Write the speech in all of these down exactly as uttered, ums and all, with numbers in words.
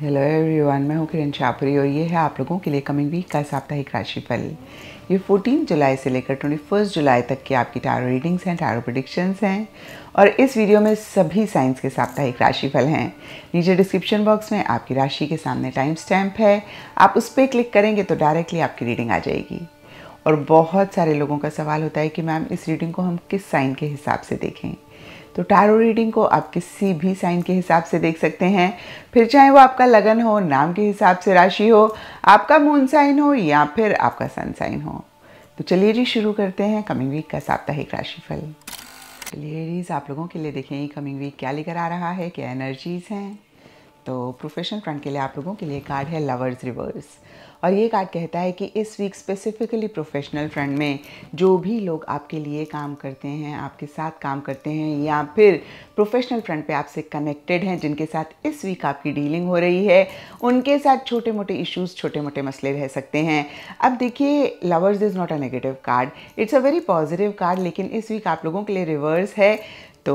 Hello everyone, मैं हूँ किरण शाहपुरी और ये है आप लोगों के लिए कमिंग वीक का साप्ताहिक राशिफल। ये चौदह जुलाई से लेकर इक्कीस जुलाई तक की आपकी टैरो रीडिंग्स हैं, टैरो प्रेडिक्शंस हैं और इस वीडियो में सभी साइंस के साप्ताहिक राशिफल हैं। नीचे डिस्क्रिप्शन बॉक्स में आपकी राशि के सामने टाइम स्टैम्प है, आप उस पर क्लिक करेंगे तो डायरेक्टली आपकी रीडिंग आ जाएगी। और बहुत सारे लोगों का सवाल होता है कि मैम इस रीडिंग को हम किस साइन के हिसाब से देखें, तो टैरो रीडिंग को आप किसी भी साइन के हिसाब से देख सकते हैं। फिर चाहे वो आपका लगन हो, नाम के हिसाब से राशि हो, आपका मून साइन हो या फिर आपका सन साइन हो। तो चलिए जी शुरू करते हैं कमिंग वीक का साप्ताहिक राशिफल। चलिए रीज आप लोगों के लिए देखें कमिंग वीक क्या लेकर आ रहा है, क्या एनर्जीज हैं। तो प्रोफेशनल फ्रंट के लिए आप लोगों के लिए कार्ड है लवर्स रिवर्स और ये कार्ड कहता है कि इस वीक स्पेसिफिकली प्रोफेशनल फ्रंट में जो भी लोग आपके लिए काम करते हैं, आपके साथ काम करते हैं या फिर प्रोफेशनल फ्रंट पे आपसे कनेक्टेड हैं, जिनके साथ इस वीक आपकी डीलिंग हो रही है, उनके साथ छोटे मोटे इश्यूज़, छोटे मोटे मसले रह सकते हैं। अब देखिए lovers is not a negative card, it's a very positive card, लेकिन इस वीक आप लोगों के लिए रिवर्स है तो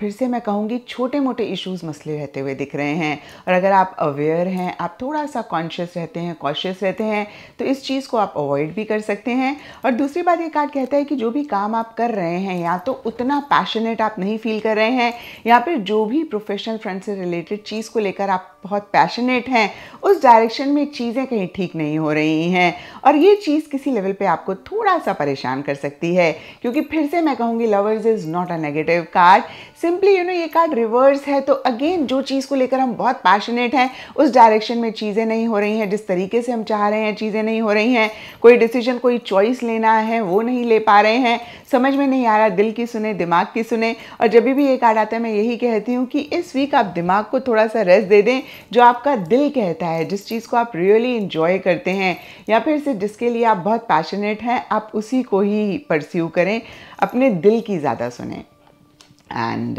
फिर से मैं कहूँगी छोटे मोटे इश्यूज़, मसले रहते हुए दिख रहे हैं। और अगर आप अवेयर हैं, आप थोड़ा सा कॉन्शियस रहते हैं, कॉशियस रहते हैं तो इस चीज़ को आप अवॉइड भी कर सकते हैं। और दूसरी बात, ये कार्ड कहता है कि जो भी काम आप कर रहे हैं या तो उतना पैशनेट आप नहीं फील कर रहे हैं या फिर जो भी प्रोफेशनल फ्रंट से रिलेटेड चीज़ को लेकर आप बहुत पैशनेट हैं, उस डायरेक्शन में चीज़ें कहीं ठीक नहीं हो रही हैं और ये चीज़ किसी लेवल पे आपको थोड़ा सा परेशान कर सकती है। क्योंकि फिर से मैं कहूँगी lovers is not a negative card, simply you know ये कार्ड रिवर्स है। तो अगेन जो चीज़ को लेकर हम बहुत पैशनेट हैं, उस डायरेक्शन में चीज़ें नहीं हो रही हैं, जिस तरीके से हम चाह रहे हैं चीज़ें नहीं हो रही हैं, कोई डिसीजन, कोई चॉइस लेना है वो नहीं ले पा रहे हैं, समझ में नहीं आ रहा। दिल की सुने, दिमाग की सुने। और जब भी ये कार्ड आता है मैं यही कहती हूँ कि इस वीक आप दिमाग को थोड़ा सा रेस्ट दे दें। जो आपका दिल कहता है, जिस चीज़ को आप रियली इंजॉय करते हैं या फिर सिर्फ जिसके लिए आप बहुत पैशनेट हैं, आप उसी को ही परस्यू करें, अपने दिल की ज़्यादा सुने। एंड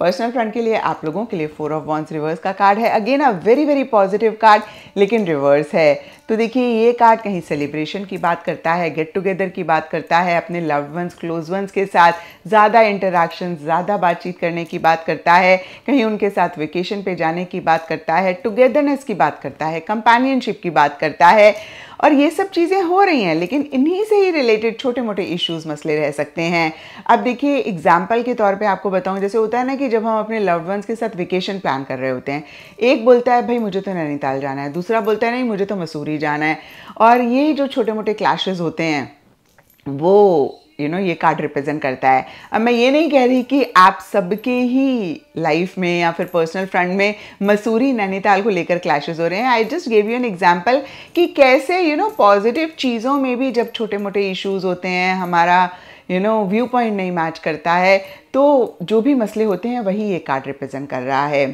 पर्सनल फ्रंट के लिए आप लोगों के लिए फोर ऑफ वॉन्ड्स रिवर्स का कार्ड है, again a very very positive card लेकिन रिवर्स है। तो देखिए ये कार्ड कहीं सेलिब्रेशन की बात करता है, गेट टुगेदर की बात करता है, अपने लव्ड वंस, क्लोज वंस के साथ ज़्यादा इंटरैक्शन, ज़्यादा बातचीत करने की बात करता है, कहीं उनके साथ वेकेशन पे जाने की बात करता है, टुगेदरनेस की बात करता है, कंपेनियनशिप की बात करता है। और ये सब चीज़ें हो रही हैं लेकिन इन्हीं से ही रिलेटेड छोटे मोटे इश्यूज़, मसले रह सकते हैं। अब देखिए एग्जाम्पल के तौर पर आपको बताऊँ, जैसे होता है ना कि जब हम अपने लव्ड वंस के साथ वेकेशन प्लान कर रहे होते हैं, एक बोलता है भाई मुझे तो नैनीताल जाना है, दूसरा बोलता है नहीं मुझे तो मसूरी जाना है। और ये जो छोटे मोटे क्लैशेस होते हैं वो यू you नो know, ये कार्ड रिप्रेजेंट करता है। अब मैं ये नहीं कह रही कि आप सबके ही लाइफ में या फिर पर्सनल फ्रंट में मसूरी, नैनीताल को लेकर क्लैशेस हो रहे हैं। I just gave you an example कि कैसे यू नो पॉजिटिव चीज़ों में भी जब छोटे मोटे इश्यूज़ होते हैं, हमारा यू नो व्यू पॉइंट नहीं मैच करता है, तो जो भी मसले होते हैं वही ये कार्ड रिप्रेजेंट कर रहा है।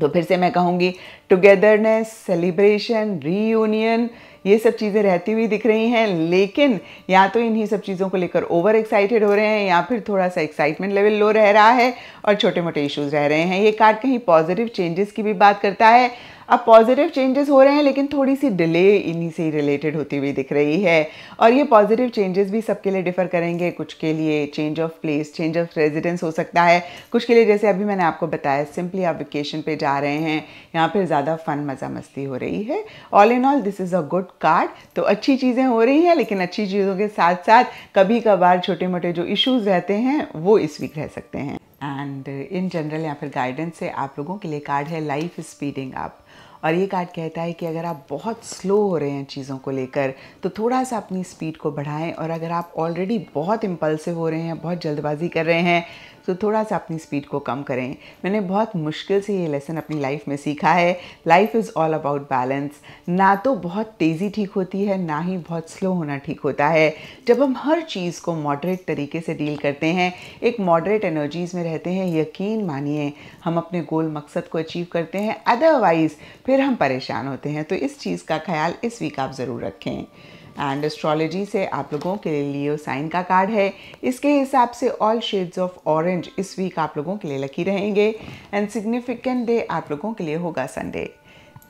तो फिर से मैं कहूँगी टुगेदरनेस, सेलिब्रेशन, रीयूनियन, ये सब चीज़ें रहती हुई दिख रही हैं, लेकिन या तो इन्हीं सब चीज़ों को लेकर ओवर एक्साइटेड हो रहे हैं या फिर थोड़ा सा एक्साइटमेंट लेवल लो रह रहा है और छोटे मोटे इश्यूज़ रह रहे हैं। ये कार्ड कहीं पॉजिटिव चेंजेस की भी बात करता है। अब पॉजिटिव चेंजेस हो रहे हैं लेकिन थोड़ी सी डिले इन्हीं से ही रिलेटेड होती हुई दिख रही है। और ये पॉजिटिव चेंजेस भी सबके लिए डिफर करेंगे। कुछ के लिए change of place, change of residence हो सकता है, कुछ के लिए जैसे अभी मैंने आपको बताया सिंपली आप वेकेशन पे जा रहे हैं, यहाँ पर ज़्यादा फन, मज़ा मस्ती हो रही है। All in all this is a good card. तो अच्छी चीज़ें हो रही हैं लेकिन अच्छी चीज़ों के साथ साथ कभी कभार छोटे मोटे जो इश्यूज़ रहते हैं वो इस वीक रह सकते हैं। एंड इन जनरल या फिर गाइडेंस से आप लोगों के लिए कार्ड है लाइफ स्पीडिंग अप और ये कार्ड कहता है कि अगर आप बहुत स्लो हो रहे हैं चीज़ों को लेकर तो थोड़ा सा अपनी स्पीड को बढ़ाएं। और अगर आप ऑलरेडी बहुत इम्पल्सिव हो रहे हैं, बहुत जल्दबाजी कर रहे हैं, तो थोड़ा सा अपनी स्पीड को कम करें। मैंने बहुत मुश्किल से ये लेसन अपनी लाइफ में सीखा है। Life is all about balance, ना तो बहुत तेज़ी ठीक होती है ना ही बहुत स्लो होना ठीक होता है। जब हम हर चीज़ को मॉडरेट तरीके से डील करते हैं, एक मॉडरेट एनर्जीज़ में रहते हैं, यकीन मानिए हम अपने गोल, मकसद को अचीव करते हैं, अदरवाइज़ फिर हम परेशान होते हैं। तो इस चीज़ का ख्याल इस वीक आप ज़रूर रखें। एंड एस्ट्रोलॉजी से आप लोगों के लिए लियो साइन का कार्ड है, इसके हिसाब से ऑल शेड्स ऑफ ऑरेंज इस वीक आप लोगों के लिए लकी रहेंगे एंड सिग्निफिकेंट डे आप लोगों के लिए होगा संडे।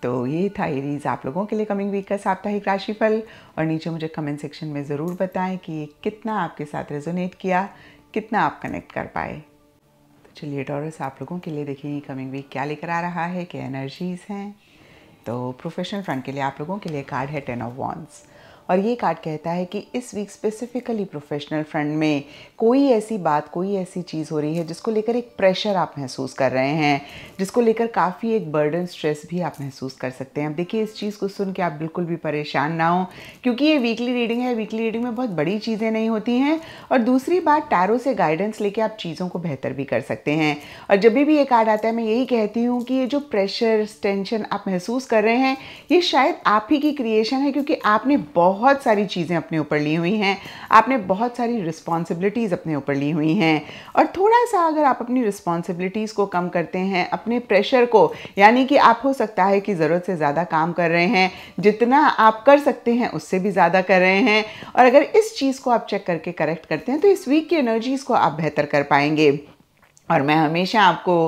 तो ये था एरीज आप लोगों के लिए कमिंग वीक का साप्ताहिक राशिफल और नीचे मुझे कमेंट सेक्शन में ज़रूर बताएं कि कितना आपके साथ रेजोनेट किया, कितना आप कनेक्ट कर पाए। तो चलिए टॉरस आप लोगों के लिए देखिए कमिंग वीक क्या लेकर आ रहा है, क्या एनर्जीज़ हैं। तो प्रोफेशनल फ्रंट के लिए आप लोगों के लिए कार्ड है टेन ऑफ वॉन्ड्स, और ये कार्ड कहता है कि इस वीक स्पेसिफिकली प्रोफेशनल फ्रंट में कोई ऐसी बात, कोई ऐसी चीज़ हो रही है जिसको लेकर एक प्रेशर आप महसूस कर रहे हैं, जिसको लेकर काफ़ी एक बर्डन स्ट्रेस भी आप महसूस कर सकते हैं। अब देखिए, इस चीज़ को सुन के आप बिल्कुल भी परेशान ना हो, क्योंकि ये वीकली रीडिंग है। वीकली रीडिंग में बहुत बड़ी चीज़ें नहीं होती हैं, और दूसरी बात टैरो से गाइडेंस लेके आप चीज़ों को बेहतर भी कर सकते हैं। और जब भी ये कार्ड आता है, मैं यही कहती हूँ कि ये जो प्रेशर, टेंशन आप महसूस कर रहे हैं, ये शायद आप ही की क्रिएशन है, क्योंकि आपने बहुत सारी चीज़ें अपने ऊपर ली हुई हैं, आपने बहुत सारी रिस्पॉन्सिबिलिटीज़ अपने ऊपर ली हुई हैं। और थोड़ा सा अगर आप अपनी रिस्पॉन्सिबिलिटीज़ को कम करते हैं, अपने प्रेशर को, यानी कि आप हो सकता है कि ज़रूरत से ज़्यादा काम कर रहे हैं, जितना आप कर सकते हैं उससे भी ज़्यादा कर रहे हैं, और अगर इस चीज़ को आप चेक करके करेक्ट करते हैं तो इस वीक की एनर्जीज़ को आप बेहतर कर पाएंगे। और मैं हमेशा आपको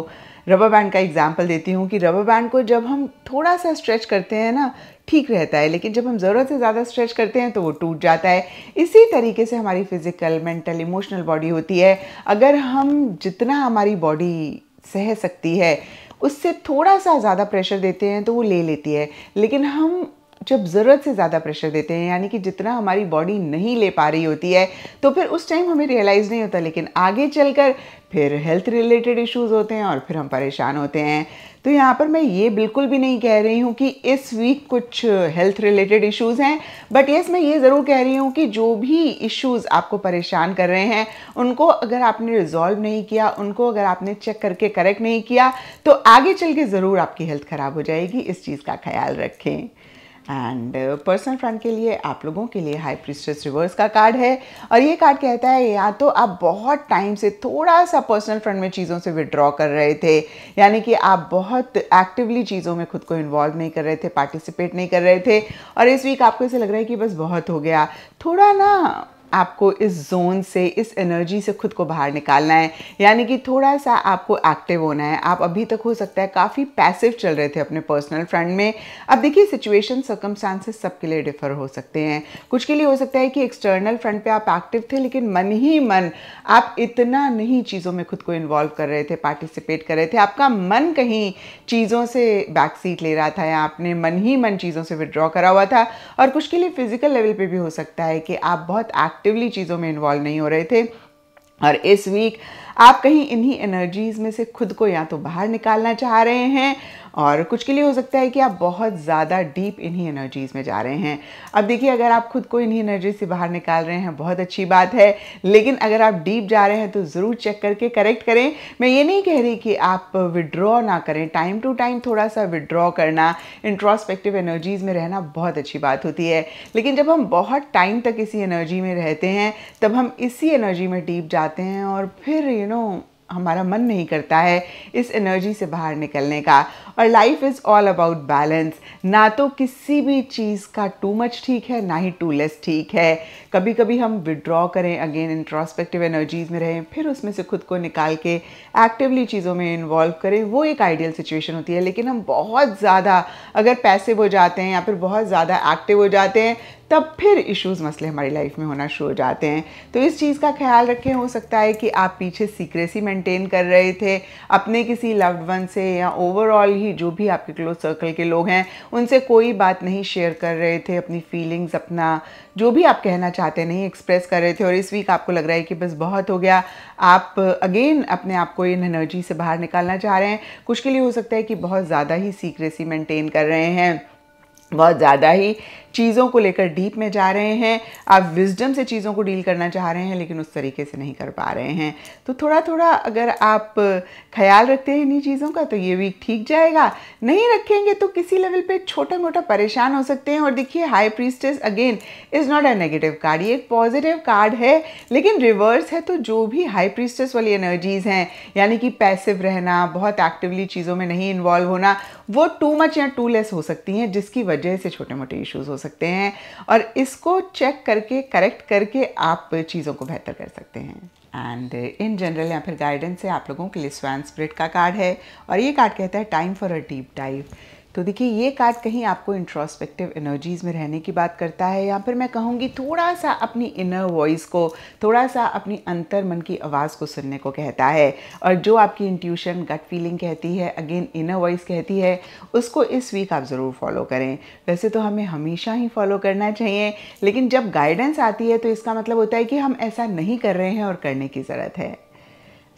रबर बैंड का एग्जाम्पल देती हूँ कि रबर बैंड को जब हम थोड़ा सा स्ट्रेच करते हैं ना, ठीक रहता है, लेकिन जब हम ज़रूरत से ज़्यादा स्ट्रेच करते हैं तो वो टूट जाता है। इसी तरीके से हमारी फिज़िकल, मेंटल, इमोशनल बॉडी होती है। अगर हम जितना हमारी बॉडी सह सकती है उससे थोड़ा सा ज़्यादा प्रेशर देते हैं तो वो ले लेती है, लेकिन हम जब ज़रूरत से ज़्यादा प्रेशर देते हैं, यानी कि जितना हमारी बॉडी नहीं ले पा रही होती है, तो फिर उस टाइम हमें रियलाइज़ नहीं होता, लेकिन आगे चलकर फिर हेल्थ रिलेटेड इश्यूज़ होते हैं और फिर हम परेशान होते हैं। तो यहाँ पर मैं ये बिल्कुल भी नहीं कह रही हूँ कि इस वीक कुछ हेल्थ रिलेटेड इश्यूज़ हैं, बट येस मैं ये ज़रूर कह रही हूँ कि जो भी इश्यूज़ आपको परेशान कर रहे हैं, उनको अगर आपने रिजॉल्व नहीं किया, उनको अगर आपने चेक करके करेक्ट नहीं किया, तो आगे चल के ज़रूर आपकी हेल्थ ख़राब हो जाएगी। इस चीज़ का ख्याल रखें। एंड पर्सनल फ्रंट के लिए आप लोगों के लिए हाई प्रीस्ट्रेस रिवर्स का कार्ड है, और ये कार्ड कहता है या तो आप बहुत टाइम से थोड़ा सा पर्सनल फ्रंट में चीज़ों से विड्रॉ कर रहे थे, यानी कि आप बहुत एक्टिवली चीज़ों में खुद को इन्वॉल्व नहीं कर रहे थे, पार्टिसिपेट नहीं कर रहे थे, और इस वीक आपको ऐसे लग रहा है कि बस बहुत हो गया। थोड़ा ना आपको इस जोन से, इस एनर्जी से खुद को बाहर निकालना है, यानी कि थोड़ा सा आपको एक्टिव होना है। आप अभी तक हो सकता है काफ़ी पैसिव चल रहे थे अपने पर्सनल फ्रंट में। अब देखिए, सिचुएशन, सर्कमस्टांसेस सबके लिए डिफर हो सकते हैं। कुछ के लिए हो सकता है कि एक्सटर्नल फ्रंट पे आप एक्टिव थे, लेकिन मन ही मन आप इतना नहीं चीज़ों में खुद को इन्वॉल्व कर रहे थे, पार्टिसिपेट कर रहे थे, आपका मन कहीं चीज़ों से बैक सीट ले रहा था, या आपने मन ही मन चीज़ों से विड्रॉ करा हुआ था। और कुछ के लिए फिजिकल लेवल पर भी हो सकता है कि आप बहुत एक्टिवली चीज़ों में इन्वॉल्व नहीं हो रहे थे, और इस वीक आप कहीं इन्हीं एनर्जीज़ में से खुद को या तो बाहर निकालना चाह रहे हैं, और कुछ के लिए हो सकता है कि आप बहुत ज़्यादा डीप इन्हीं एनर्जीज़ में जा रहे हैं। अब देखिए, अगर आप खुद को इन्हीं एनर्जी से बाहर निकाल रहे हैं, बहुत अच्छी बात है, लेकिन अगर आप डीप जा रहे हैं तो ज़रूर चेक करके करेक्ट करें। मैं ये नहीं कह रही कि आप विड्रॉ ना करें, टाइम टू टाइम थोड़ा सा विड्रॉ करना, इंट्रोस्पेक्टिव एनर्जीज़ में रहना बहुत अच्छी बात होती है, लेकिन जब हम बहुत टाइम तक इसी एनर्जी में रहते हैं, तब हम इसी एनर्जी में डीप जाते हैं, और फिर यू नो हमारा मन नहीं करता है इस एनर्जी से बाहर निकलने का। और life is all about balance, ना तो किसी भी चीज़ का टू मच ठीक है, ना ही टू लेस ठीक है। कभी कभी हम विड्रॉ करें, अगेन इंट्रोस्पेक्टिव एनर्जीज़ में रहें, फिर उसमें से खुद को निकाल के एक्टिवली चीज़ों में इन्वॉल्व करें, वो एक आइडियल सिचुएशन होती है। लेकिन हम बहुत ज़्यादा अगर पैसिव हो जाते हैं या फिर बहुत ज़्यादा एक्टिव हो जाते हैं, तब फिर इश्यूज़, मसले हमारी लाइफ में होना शुरू हो जाते हैं। तो इस चीज़ का ख्याल रखें। हो सकता है कि आप पीछे सीक्रेसी मेंटेन कर रहे थे अपने किसी लव्ड वन से, या ओवरऑल ही जो भी आपके क्लोज सर्कल के लोग हैं उनसे कोई बात नहीं शेयर कर रहे थे, अपनी फीलिंग्स, अपना जो भी आप कहना चाहते नहीं एक्सप्रेस कर रहे थे, और इस वीक आपको लग रहा है कि बस बहुत हो गया। आप अगेन अपने आप को इन एनर्जी से बाहर निकालना चाह रहे हैं। कुछ के लिए हो सकता है कि बहुत ज़्यादा ही सीक्रेसी मेंटेन कर रहे हैं, बहुत ज़्यादा ही चीज़ों को लेकर डीप में जा रहे हैं। आप विजडम से चीज़ों को डील करना चाह रहे हैं, लेकिन उस तरीके से नहीं कर पा रहे हैं। तो थोड़ा थोड़ा अगर आप ख्याल रखते हैं इन्हीं चीज़ों का, तो ये वीक ठीक जाएगा। नहीं रखेंगे तो किसी लेवल पे छोटा मोटा परेशान हो सकते हैं। और देखिए, high priestess again is not a negative card, ये एक पॉजिटिव कार्ड है, लेकिन रिवर्स है। तो जो भी हाई प्रीस्टेस वाली एनर्जीज़ हैं, यानी कि पैसिव रहना, बहुत एक्टिवली चीज़ों में नहीं इन्वॉल्व होना, वो टू मच या टू लेस हो सकती हैं, जिसकी वजह से छोटे मोटे इश्यूज़ हो सकते हैं, और इसको चेक करके, करेक्ट करके आप चीज़ों को बेहतर कर सकते हैं। एंड इन जनरल या फिर गाइडेंस से आप लोगों के लिए स्वैन स्पिरिट का कार्ड है, और ये कार्ड कहता है time for a deep dive. तो देखिए ये कार्ड कहीं आपको इंट्रोस्पेक्टिव एनर्जीज़ में रहने की बात करता है, या फिर मैं कहूँगी थोड़ा सा अपनी इनर वॉइस को, थोड़ा सा अपनी अंतर मन की आवाज़ को सुनने को कहता है। और जो आपकी इंट्यूशन, गट फीलिंग कहती है, अगेन इनर वॉइस कहती है, उसको इस वीक आप ज़रूर फॉलो करें। वैसे तो हमें हमेशा ही फॉलो करना चाहिए, लेकिन जब गाइडेंस आती है तो इसका मतलब होता है कि हम ऐसा नहीं कर रहे हैं और करने की ज़रूरत है।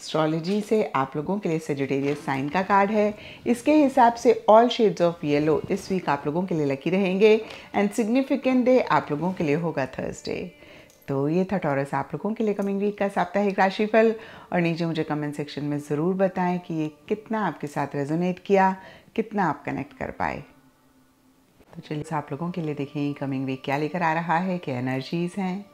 एस्ट्रोलॉजी से आप लोगों के लिए सजिटेरियस साइन का कार्ड है। इसके हिसाब से ऑल शेड्स ऑफ येलो इस वीक आप लोगों के लिए लकी रहेंगे, एंड सिग्निफिकेंट डे आप लोगों के लिए होगा थर्सडे। तो ये था टॉरस आप लोगों के लिए कमिंग वीक का साप्ताहिक राशिफल, और नीचे मुझे कमेंट सेक्शन में ज़रूर बताएं कि ये कितना आपके साथ रेजोनेट किया, कितना आप कनेक्ट कर पाए। तो चलिए आप लोगों के लिए देखें कमिंग वीक क्या लेकर आ रहा है, क्या एनर्जीज़ हैं।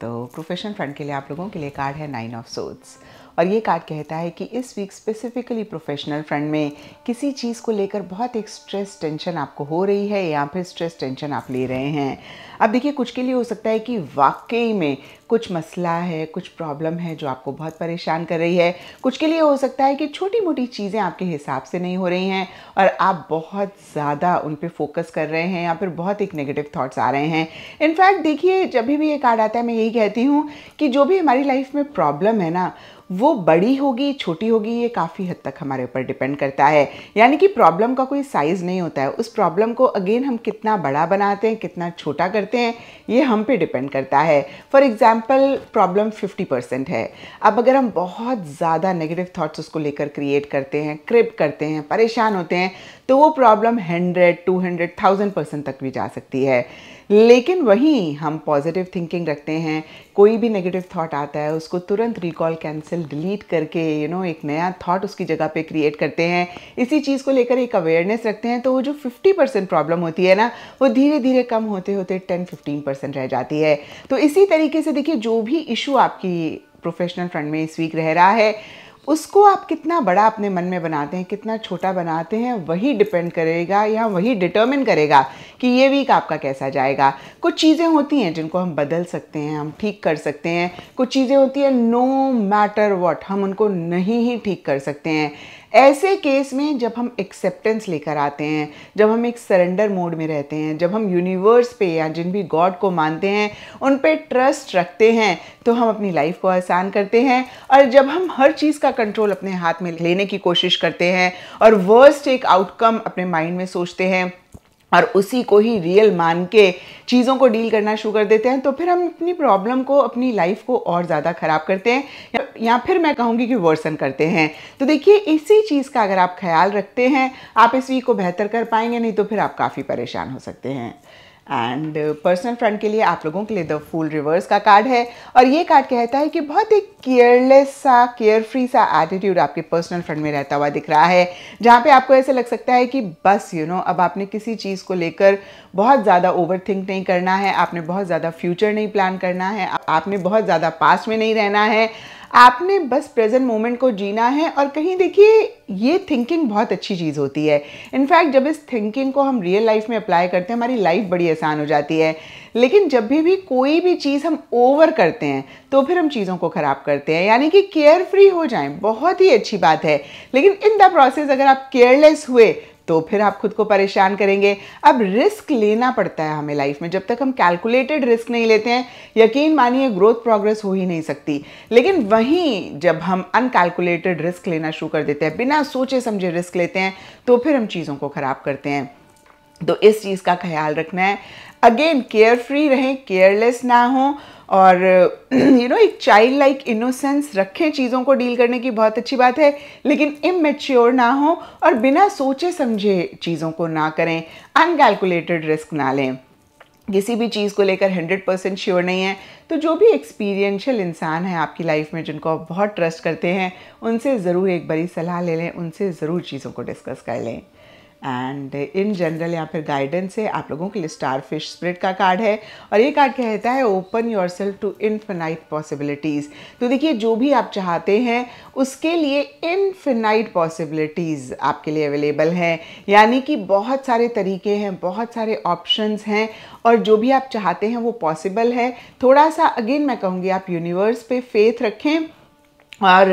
तो प्रोफेशनल फ्रंट के लिए आप लोगों के लिए कार्ड है नाइन ऑफ सोड्स, और ये कार्ड कहता है कि इस वीक स्पेसिफिकली प्रोफेशनल फ्रंट में किसी चीज़ को लेकर बहुत एक स्ट्रेस टेंशन आपको हो रही है, या फिर स्ट्रेस टेंशन आप ले रहे हैं। अब देखिए कुछ के लिए हो सकता है कि वाकई में कुछ मसला है, कुछ प्रॉब्लम है जो आपको बहुत परेशान कर रही है। कुछ के लिए हो सकता है कि छोटी मोटी चीज़ें आपके हिसाब से नहीं हो रही हैं और आप बहुत ज़्यादा उन पर फोकस कर रहे हैं, या फिर बहुत एक नेगेटिव थाट्स आ रहे हैं। इनफैक्ट देखिए जब भी ये कार्ड आता है मैं यही कहती हूँ कि जो भी हमारी लाइफ में प्रॉब्लम है ना, वो बड़ी होगी छोटी होगी, ये काफ़ी हद तक हमारे ऊपर डिपेंड करता है। यानी कि प्रॉब्लम का कोई साइज़ नहीं होता है, उस प्रॉब्लम को अगेन हम कितना बड़ा बनाते हैं, कितना छोटा करते हैं, ये हम पे डिपेंड करता है। For example problem fifty percent है, अब अगर हम बहुत ज़्यादा नेगेटिव थॉट्स उसको लेकर क्रिएट करते हैं, क्रिप करते हैं, परेशान होते हैं, तो वो problem hundred to hundred thousand percent तक भी जा सकती है। लेकिन वहीं हम पॉजिटिव थिंकिंग रखते हैं, कोई भी नेगेटिव थॉट आता है उसको तुरंत रिकॉल, कैंसिल, डिलीट करके यू नो एक नया थॉट उसकी जगह पे क्रिएट करते हैं। इसी चीज़ को लेकर एक अवेयरनेस रखते हैं, तो वो जो फिफ्टी परसेंट प्रॉब्लम होती है ना, वो धीरे धीरे कम होते होते टेन फिफ्टीन परसेंट रह जाती है। तो इसी तरीके से देखिए जो भी इशू आपकी प्रोफेशनल फ्रंट में इस वीक रह रहा है, उसको आप कितना बड़ा अपने मन में बनाते हैं, कितना छोटा बनाते हैं, वही डिपेंड करेगा या वही डिटर्मिन करेगा कि ये वीक आपका कैसा जाएगा। कुछ चीज़ें होती हैं जिनको हम बदल सकते हैं, हम ठीक कर सकते हैं, कुछ चीज़ें होती हैं नो मैटर व्हाट हम उनको नहीं ही ठीक कर सकते हैं। ऐसे केस में जब हम एक्सेप्टेंस लेकर आते हैं, जब हम एक सरेंडर मोड में रहते हैं, जब हम यूनिवर्स पे या जिन भी गॉड को मानते हैं उन पे ट्रस्ट रखते हैं, तो हम अपनी लाइफ को आसान करते हैं। और जब हम हर चीज़ का कंट्रोल अपने हाथ में लेने की कोशिश करते हैं और वर्स्ट एक आउटकम अपने माइंड में सोचते हैं और उसी को ही रियल मान के चीज़ों को डील करना शुरू कर देते हैं, तो फिर हम अपनी प्रॉब्लम को, अपनी लाइफ को और ज़्यादा ख़राब करते हैं, या फिर मैं कहूँगी कि वर्सन करते हैं। तो देखिए इसी चीज़ का अगर आप ख्याल रखते हैं, आप इस वीक को बेहतर कर पाएंगे, नहीं तो फिर आप काफ़ी परेशान हो सकते हैं। एंड पर्सनल फ्रंट के लिए आप लोगों के लिए द फूल रिवर्स का कार्ड है, और ये कार्ड कहता है कि बहुत एक केयरलेस सा, केयरफ्री सा एटीट्यूड आपके पर्सनल फ्रंट में रहता हुआ दिख रहा है, जहाँ पे आपको ऐसे लग सकता है कि बस यू you नो know, अब आपने किसी चीज़ को लेकर बहुत ज़्यादा ओवरथिंक नहीं करना है, आपने बहुत ज़्यादा फ्यूचर नहीं प्लान करना है, आपने बहुत ज़्यादा पास्ट में नहीं रहना है, आपने बस प्रेजेंट मोमेंट को जीना है। और कहीं देखिए ये थिंकिंग बहुत अच्छी चीज़ होती है। इनफैक्ट जब इस थिंकिंग को हम रियल लाइफ में अप्लाई करते हैं, हमारी लाइफ बड़ी आसान हो जाती है। लेकिन जब भी भी कोई भी चीज़ हम ओवर करते हैं तो फिर हम चीज़ों को ख़राब करते हैं। यानी कि केयर फ्री हो जाएं, बहुत ही अच्छी बात है, लेकिन इन द प्रोसेस अगर आप केयरलेस हुए तो फिर आप खुद को परेशान करेंगे। अब रिस्क लेना पड़ता है हमें लाइफ में, जब तक हम कैलकुलेटेड रिस्क नहीं लेते हैं, यकीन मानिए ग्रोथ प्रोग्रेस हो ही नहीं सकती। लेकिन वहीं जब हम अनकैलकुलेटेड रिस्क लेना शुरू कर देते हैं, बिना सोचे समझे रिस्क लेते हैं, तो फिर हम चीज़ों को ख़राब करते हैं। तो इस चीज़ का ख्याल रखना है, अगेन केयर फ्री रहें, केयरलेस ना हों, और यू नो एक चाइल्ड लाइक इनोसेंस रखें चीज़ों को डील करने की, बहुत अच्छी बात है, लेकिन इमैच्योर ना हो और बिना सोचे समझे चीज़ों को ना करें, अनकैलकुलेटेड रिस्क ना लें। किसी भी चीज़ को लेकर हंड्रेड परसेंट श्योर नहीं है, तो जो भी एक्सपीरियंशियल इंसान है आपकी लाइफ में, जिनको आप बहुत ट्रस्ट करते हैं, उनसे ज़रूर एक बड़ी सलाह ले लें, उनसे ज़रूर चीज़ों को डिस्कस कर लें। एंड इन जनरल या फिर गाइडेंस है आप लोगों के लिए स्टार फिश स्प्रिट का कार्ड है, और ये कार्ड कहता है open yourself to infinite possibilities. तो देखिए जो भी आप चाहते हैं उसके लिए इनफिनाइट पॉसिबिलिटीज़ आपके लिए अवेलेबल हैं। यानी कि बहुत सारे तरीके हैं, बहुत सारे ऑप्शंस हैं, और जो भी आप चाहते हैं वो पॉसिबल है। थोड़ा सा अगेन मैं कहूँगी आप यूनिवर्स पे फेथ रखें और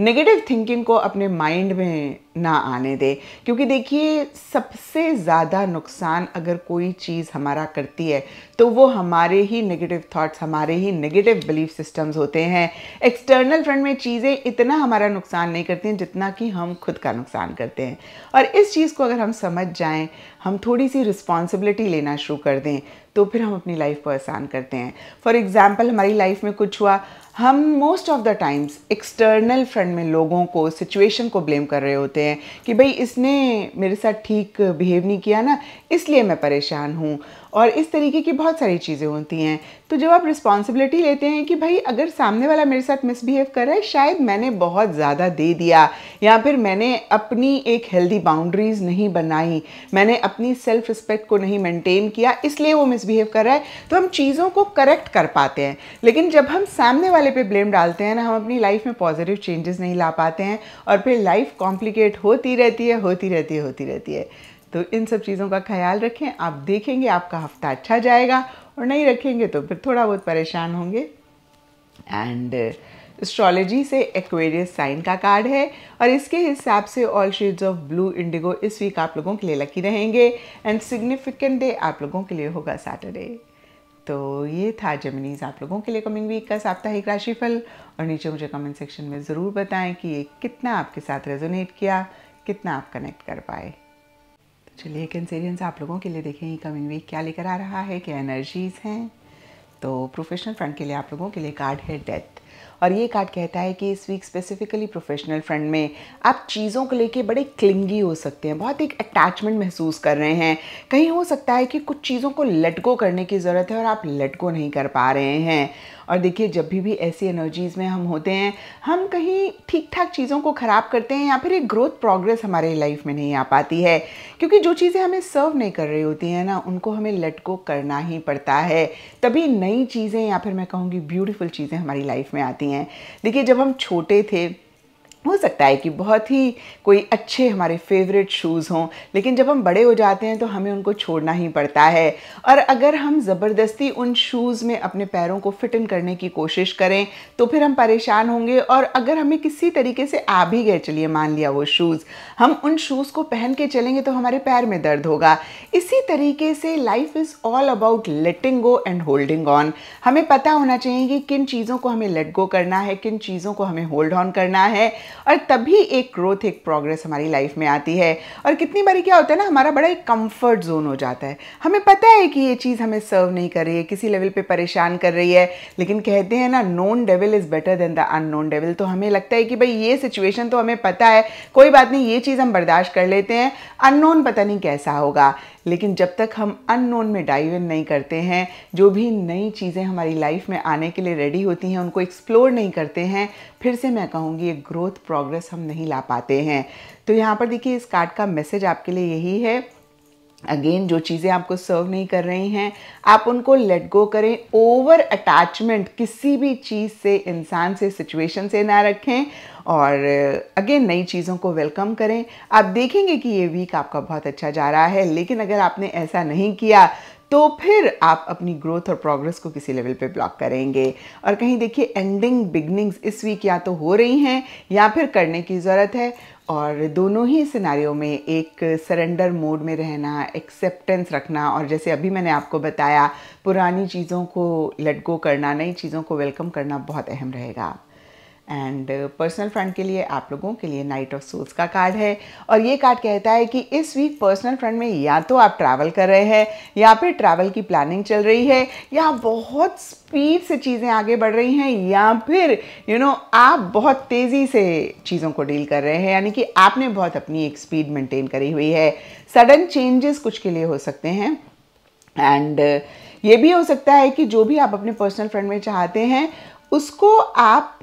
नेगेटिव थिंकिंग को अपने माइंड में ना आने दें, क्योंकि देखिए सबसे ज़्यादा नुकसान अगर कोई चीज़ हमारा करती है तो वो हमारे ही नेगेटिव थॉट्स, हमारे ही नेगेटिव बिलीफ सिस्टम्स होते हैं। एक्सटर्नल फ्रंट में चीज़ें इतना हमारा नुकसान नहीं करती हैं जितना कि हम खुद का नुकसान करते हैं। और इस चीज़ को अगर हम समझ जाएं, हम थोड़ी सी रिस्पॉन्सिबिलिटी लेना शुरू कर दें, तो फिर हम अपनी लाइफ को आसान करते हैं। फॉर एग्ज़ाम्पल, हमारी लाइफ में कुछ हुआ, हम most of the times external front में लोगों को, सिचुएशन को ब्लेम कर रहे होते हैं कि भाई इसने मेरे साथ ठीक बिहेव नहीं किया ना, इसलिए मैं परेशान हूँ, और इस तरीके की बहुत सारी चीज़ें होती हैं। तो जब आप रिस्पॉन्सिबिलिटी लेते हैं कि भाई अगर सामने वाला मेरे साथ मिसबिहेव कर रहा है, शायद मैंने बहुत ज़्यादा दे दिया, या फिर मैंने अपनी एक हेल्दी बाउंड्रीज़ नहीं बनाई, मैंने अपनी सेल्फ रिस्पेक्ट को नहीं मेंटेन किया, इसलिए वो मिसबिहेव कर रहा है, तो हम चीज़ों को करेक्ट कर पाते हैं। लेकिन जब हम सामने वाले पे ब्लेम डालते हैं ना, हम अपनी लाइफ में पॉजिटिव चेंजेस नहीं ला पाते हैं, और फिर लाइफ कॉम्प्लिकेट होती रहती है होती रहती है होती रहती है तो इन सब चीज़ों का ख्याल रखें। आप देखेंगे आपका हफ्ता अच्छा जाएगा, और नहीं रखेंगे तो फिर थोड़ा बहुत परेशान होंगे। एंड एस्ट्रोलॉजी से एक्वेरियस साइन का कार्ड है, और इसके हिसाब से all shades of blue indigo इस वीक आप लोगों के लिए लकी रहेंगे, एंड सिग्निफिकेंट डे आप लोगों के लिए होगा सैटरडे। तो ये था जेमिनीज आप लोगों के लिए कमिंग वीक का साप्ताहिक राशिफल, और नीचे मुझे कमेंट सेक्शन में ज़रूर बताएं कि ये कितना आपके साथ रेजोनेट किया, कितना आप कनेक्ट कर पाए। तो चलिए कैंसेरियंस, आप लोगों के लिए देखें कमिंग वीक क्या लेकर आ रहा है, क्या एनर्जीज़ हैं। तो प्रोफेशनल फ्रंट के लिए आप लोगों के लिए कार्ड है डेथ, और ये कार्ड कहता है कि इस वीक स्पेसिफिकली प्रोफेशनल फ्रंट में आप चीज़ों को लेके बड़े क्लिंगी हो सकते हैं, बहुत एक अटैचमेंट महसूस कर रहे हैं। कहीं हो सकता है कि कुछ चीज़ों को लेट गो करने की ज़रूरत है और आप लेट गो नहीं कर पा रहे हैं। और देखिए, जब भी भी ऐसी एनर्जीज़ में हम होते हैं, हम कहीं ठीक ठाक चीज़ों को ख़राब करते हैं, या फिर एक ग्रोथ प्रोग्रेस हमारे लाइफ में नहीं आ पाती है, क्योंकि जो चीज़ें हमें सर्व नहीं कर रही होती हैं ना, उनको हमें लेट गो करना ही पड़ता है, तभी नई चीज़ें, या फिर मैं कहूँगी ब्यूटीफुल चीज़ें हमारी लाइफ में आती हैं। देखिए, जब हम छोटे थे, हो सकता है कि बहुत ही कोई अच्छे हमारे फेवरेट शूज़ हों, लेकिन जब हम बड़े हो जाते हैं तो हमें उनको छोड़ना ही पड़ता है। और अगर हम ज़बरदस्ती उन शूज़ में अपने पैरों को फिट इन करने की कोशिश करें तो फिर हम परेशान होंगे। और अगर हमें किसी तरीके से आ भी गए, चलिए मान लिया वो शूज़, हम उन शूज़ को पहन के चलेंगे तो हमारे पैर में दर्द होगा। इसी तरीके से life is all about letting go and holding on. हमें पता होना चाहिए कि किन चीज़ों को हमें लेट गो करना है, किन चीज़ों को हमें होल्ड ऑन करना है, और तभी एक ग्रोथ, एक प्रोग्रेस हमारी लाइफ में आती है। और कितनी बारी क्या होता है ना, हमारा बड़ा एक कंफर्ट जोन हो जाता है। हमें पता है कि ये चीज़ हमें सर्व नहीं कर रही है, किसी लेवल पे परेशान कर रही है, लेकिन कहते हैं ना, known devil is better than the unknown devil. तो हमें लगता है कि भाई ये सिचुएशन तो हमें पता है, कोई बात नहीं, ये चीज़ हम बर्दाश्त कर लेते हैं, अननोन पता नहीं कैसा होगा। लेकिन जब तक हम अननोन में डाइव इन नहीं करते हैं, जो भी नई चीज़ें हमारी लाइफ में आने के लिए रेडी होती हैं उनको एक्सप्लोर नहीं करते हैं, फिर से मैं कहूँगी एक ग्रोथ प्रोग्रेस हम नहीं ला पाते हैं। तो यहाँ पर देखिए, इस कार्ड का मैसेज आपके लिए यही है, अगेन जो चीज़ें आपको सर्व नहीं कर रही हैं आप उनको लेट गो करें। ओवर अटैचमेंट किसी भी चीज़ से, इंसान से, सिचुएशन से ना रखें, और अगेन नई चीज़ों को वेलकम करें। आप देखेंगे कि ये वीक आपका बहुत अच्छा जा रहा है। लेकिन अगर आपने ऐसा नहीं किया तो फिर आप अपनी ग्रोथ और प्रोग्रेस को किसी लेवल पे ब्लॉक करेंगे। और कहीं देखिए, एंडिंग बिगनिंग्स इस वीक या तो हो रही हैं या फिर करने की ज़रूरत है, और दोनों ही सिनारियों में एक सरेंडर मोड में रहना, एक्सेप्टेंस रखना, और जैसे अभी मैंने आपको बताया, पुरानी चीज़ों को लेट गो करना, नई चीज़ों को वेलकम करना बहुत अहम रहेगा। एंड पर्सनल फ्रंट के लिए आप लोगों के लिए नाइट ऑफ सोल्स का कार्ड है, और ये कार्ड कहता है कि इस वीक पर्सनल फ्रंट में या तो आप ट्रैवल कर रहे हैं, या फिर ट्रैवल की प्लानिंग चल रही है, या बहुत स्पीड से चीज़ें आगे बढ़ रही हैं, या फिर यू you नो know, आप बहुत तेज़ी से चीज़ों को डील कर रहे हैं, यानी कि आपने बहुत अपनी एक स्पीड मेंटेन करी हुई है। सडन चेंजेस कुछ के लिए हो सकते हैं, एंड ये भी हो सकता है कि जो भी आप अपने पर्सनल फ्रंट में चाहते हैं उसको आप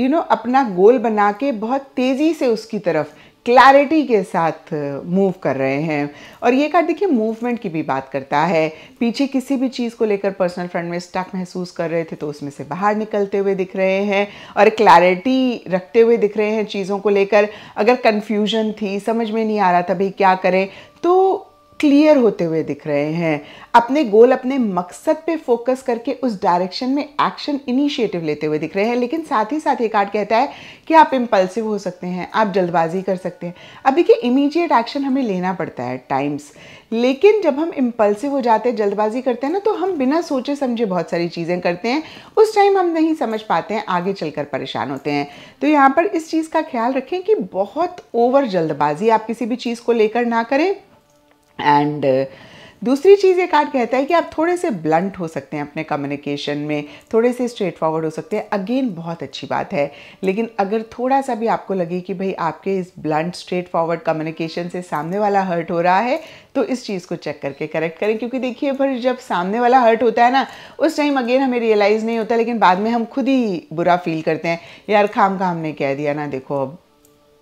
यू नो अपना गोल बना के बहुत तेज़ी से उसकी तरफ क्लैरिटी के साथ मूव कर रहे हैं। और ये कार्ड देखिए मूवमेंट की भी बात करता है। पीछे किसी भी चीज़ को लेकर पर्सनल फ्रंट में स्टक महसूस कर रहे थे तो उसमें से बाहर निकलते हुए दिख रहे हैं और क्लैरिटी रखते हुए दिख रहे हैं चीज़ों को लेकर। अगर कन्फ्यूजन थी, समझ में नहीं आ रहा था भाई क्या करें, तो क्लियर होते हुए दिख रहे हैं। अपने गोल, अपने मकसद पे फोकस करके उस डायरेक्शन में एक्शन इनिशिएटिव लेते हुए दिख रहे हैं। लेकिन साथ ही साथ ये कार्ड कहता है कि आप इम्पल्सिव हो सकते हैं, आप जल्दबाजी कर सकते हैं। अब देखिए, इमीडिएट एक्शन हमें लेना पड़ता है टाइम्स, लेकिन जब हम इम्पल्सिव हो जाते हैं, जल्दबाजी करते हैं ना, तो हम बिना सोचे समझे बहुत सारी चीज़ें करते हैं। उस टाइम हम नहीं समझ पाते हैं, आगे चलकर परेशान होते हैं। तो यहाँ पर इस चीज़ का ख्याल रखें कि बहुत ओवर जल्दबाजी आप किसी भी चीज़ को लेकर ना करें। एंड दूसरी चीज़ ये कार्ड कहता है कि आप थोड़े से ब्लंट हो सकते हैं अपने कम्युनिकेशन में, थोड़े से स्ट्रेट फॉरवर्ड हो सकते हैं। अगेन बहुत अच्छी बात है, लेकिन अगर थोड़ा सा भी आपको लगे कि भाई आपके इस ब्लंट स्ट्रेट फॉरवर्ड कम्युनिकेशन से सामने वाला हर्ट हो रहा है, तो इस चीज़ को चेक करके करेक्ट करें। क्योंकि देखिए, फिर जब सामने वाला हर्ट होता है ना, उस टाइम अगेन हमें रियलाइज़ नहीं होता, लेकिन बाद में हम खुद ही बुरा फील करते हैं, यार खाम खाम ने कह दिया ना, देखो अब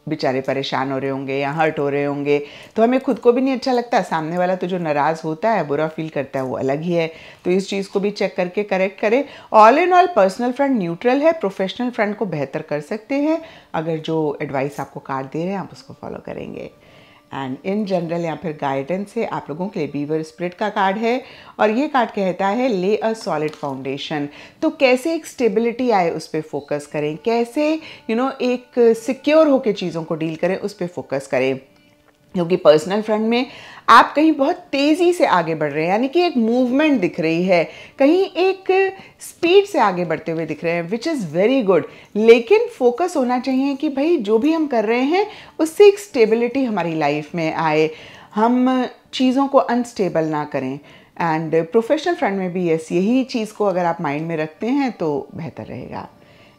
बेचारे परेशान हो रहे होंगे या हर्ट हो रहे होंगे। तो हमें खुद को भी नहीं अच्छा लगता, सामने वाला तो जो नाराज़ होता है, बुरा फील करता है, वो अलग ही है। तो इस चीज़ को भी चेक करके करेक्ट करें। ऑल इन ऑल पर्सनल फ्रंट न्यूट्रल है, प्रोफेशनल फ्रंट को बेहतर कर सकते हैं अगर जो एडवाइस आपको कार्ड दे रहे हैं आप उसको फॉलो करेंगे। एंड इन जनरल या फिर गाइडेंस है आप लोगों के लिए बीवर स्प्लिट का कार्ड है, और ये कार्ड कहता है ले अ सॉलिड फाउंडेशन। तो कैसे एक स्टेबिलिटी आए उस पर फोकस करें, कैसे यू नो एक सिक्योर होकर चीज़ों को डील करें उस पर फोकस करें। क्योंकि पर्सनल फ्रंट में आप कहीं बहुत तेज़ी से आगे बढ़ रहे हैं, यानी कि एक मूवमेंट दिख रही है, कहीं एक स्पीड से आगे बढ़ते हुए दिख रहे हैं, विच इज़ वेरी गुड। लेकिन फोकस होना चाहिए कि भाई जो भी हम कर रहे हैं उससे एक स्टेबिलिटी हमारी लाइफ में आए, हम चीज़ों को अनस्टेबल ना करें। एंड प्रोफेशनल फ्रंट में भी यस, यही चीज़ को अगर आप माइंड में रखते हैं तो बेहतर रहेगा।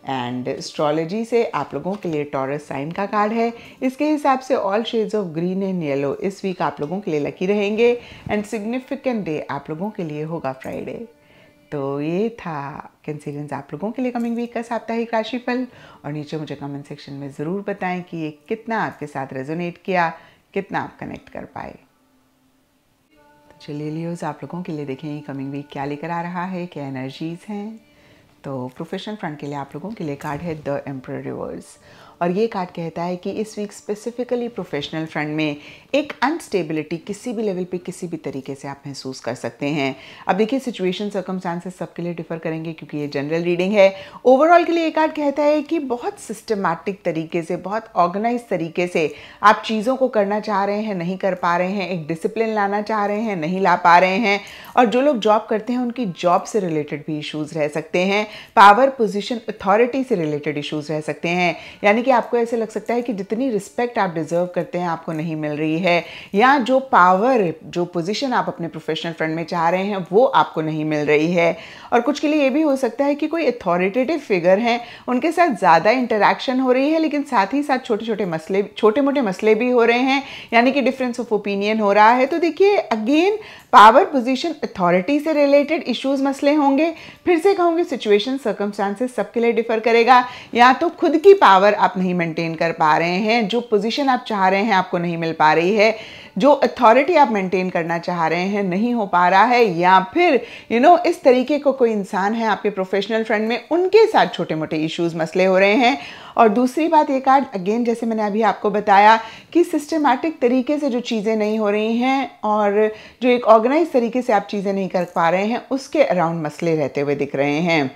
एंड एस्ट्रोलॉजी से आप लोगों के लिए टॉरस साइन का कार्ड है, इसके हिसाब से all shades of green and yellow इस वीक आप लोगों के लिए लकी रहेंगे। एंड सिग्निफिकेंट डे आप लोगों के लिए होगा फ्राइडे। तो ये था कंसीडेंस आप लोगों के लिए कमिंग वीक का साप्ताहिक राशिफल, और नीचे मुझे कमेंट सेक्शन में ज़रूर बताएं कि ये कितना आपके साथ रेजोनेट किया, कितना आप कनेक्ट कर पाए। तो चलिए लियोज़, आप लोगों के लिए देखें कमिंग वीक क्या लेकर आ रहा है, क्या एनर्जीज़ हैं। तो प्रोफेशनल फ्रंट के लिए आप लोगों के लिए कार्ड है द एम्परर रिवर्स, और ये कार्ड कहता है कि इस वीक स्पेसिफिकली प्रोफेशनल फ्रंट में एक अनस्टेबिलिटी किसी भी लेवल पे किसी भी तरीके से आप महसूस कर सकते हैं। अब देखिए, सिचुएशन सर्कमस्टांसेस सबके लिए डिफर करेंगे क्योंकि ये जनरल रीडिंग है। ओवरऑल के लिए ये कार्ड कहता है कि बहुत सिस्टमैटिक तरीके से, बहुत ऑर्गेनाइज तरीके से आप चीज़ों को करना चाह रहे हैं, नहीं कर पा रहे हैं, एक डिसिप्लिन लाना चाह रहे हैं, नहीं ला पा रहे हैं। और जो लोग जॉब करते हैं उनकी जॉब से रिलेटेड भी इशूज़ रह सकते हैं, पावर पोजीशन अथॉरिटी से रिलेटेड इश्यूज रह सकते हैं। यानी कि आपको ऐसे लग सकता है कि जितनी रिस्पेक्ट आप डिजर्व करते हैं आपको नहीं मिल रही है, या जो पावर जो पोजीशन आप अपने प्रोफेशनल फ्रंट में चाह रहे हैं वो आपको नहीं मिल रही है। और कुछ के लिए ये भी हो सकता है कि कोई अथॉरिटेटिव फिगर हैं, उनके साथ ज़्यादा इंटरेक्शन हो रही है, लेकिन साथ ही साथ छोटे छोटे मसले, छोटे मोटे मसले भी हो रहे हैं, यानी कि डिफरेंस ऑफ ओपिनियन हो रहा है। तो देखिए, अगेन पावर पोजीशन अथॉरिटी से रिलेटेड इश्यूज मसले होंगे। फिर से कहूँगी, सिचुएशन सर्कमस्टांसेस सबके लिए डिफर करेगा। या तो खुद की पावर आप नहीं मेंटेन कर पा रहे हैं, जो पोजीशन आप चाह रहे हैं आपको नहीं मिल पा रही है, जो अथॉरिटी आप मेंटेन करना चाह रहे हैं नहीं हो पा रहा है, या फिर यू नो इस तरीके को कोई इंसान है आपके प्रोफेशनल फ्रंट में, उनके साथ छोटे मोटे इश्यूज मसले हो रहे हैं। और दूसरी बात, ये कार्ड अगेन जैसे मैंने अभी आपको बताया कि सिस्टमैटिक तरीके से जो चीज़ें नहीं हो रही हैं और जो एक ऑर्गेनाइज तरीके से आप चीज़ें नहीं कर पा रहे हैं, उसके अराउंड मसले रहते हुए दिख रहे हैं।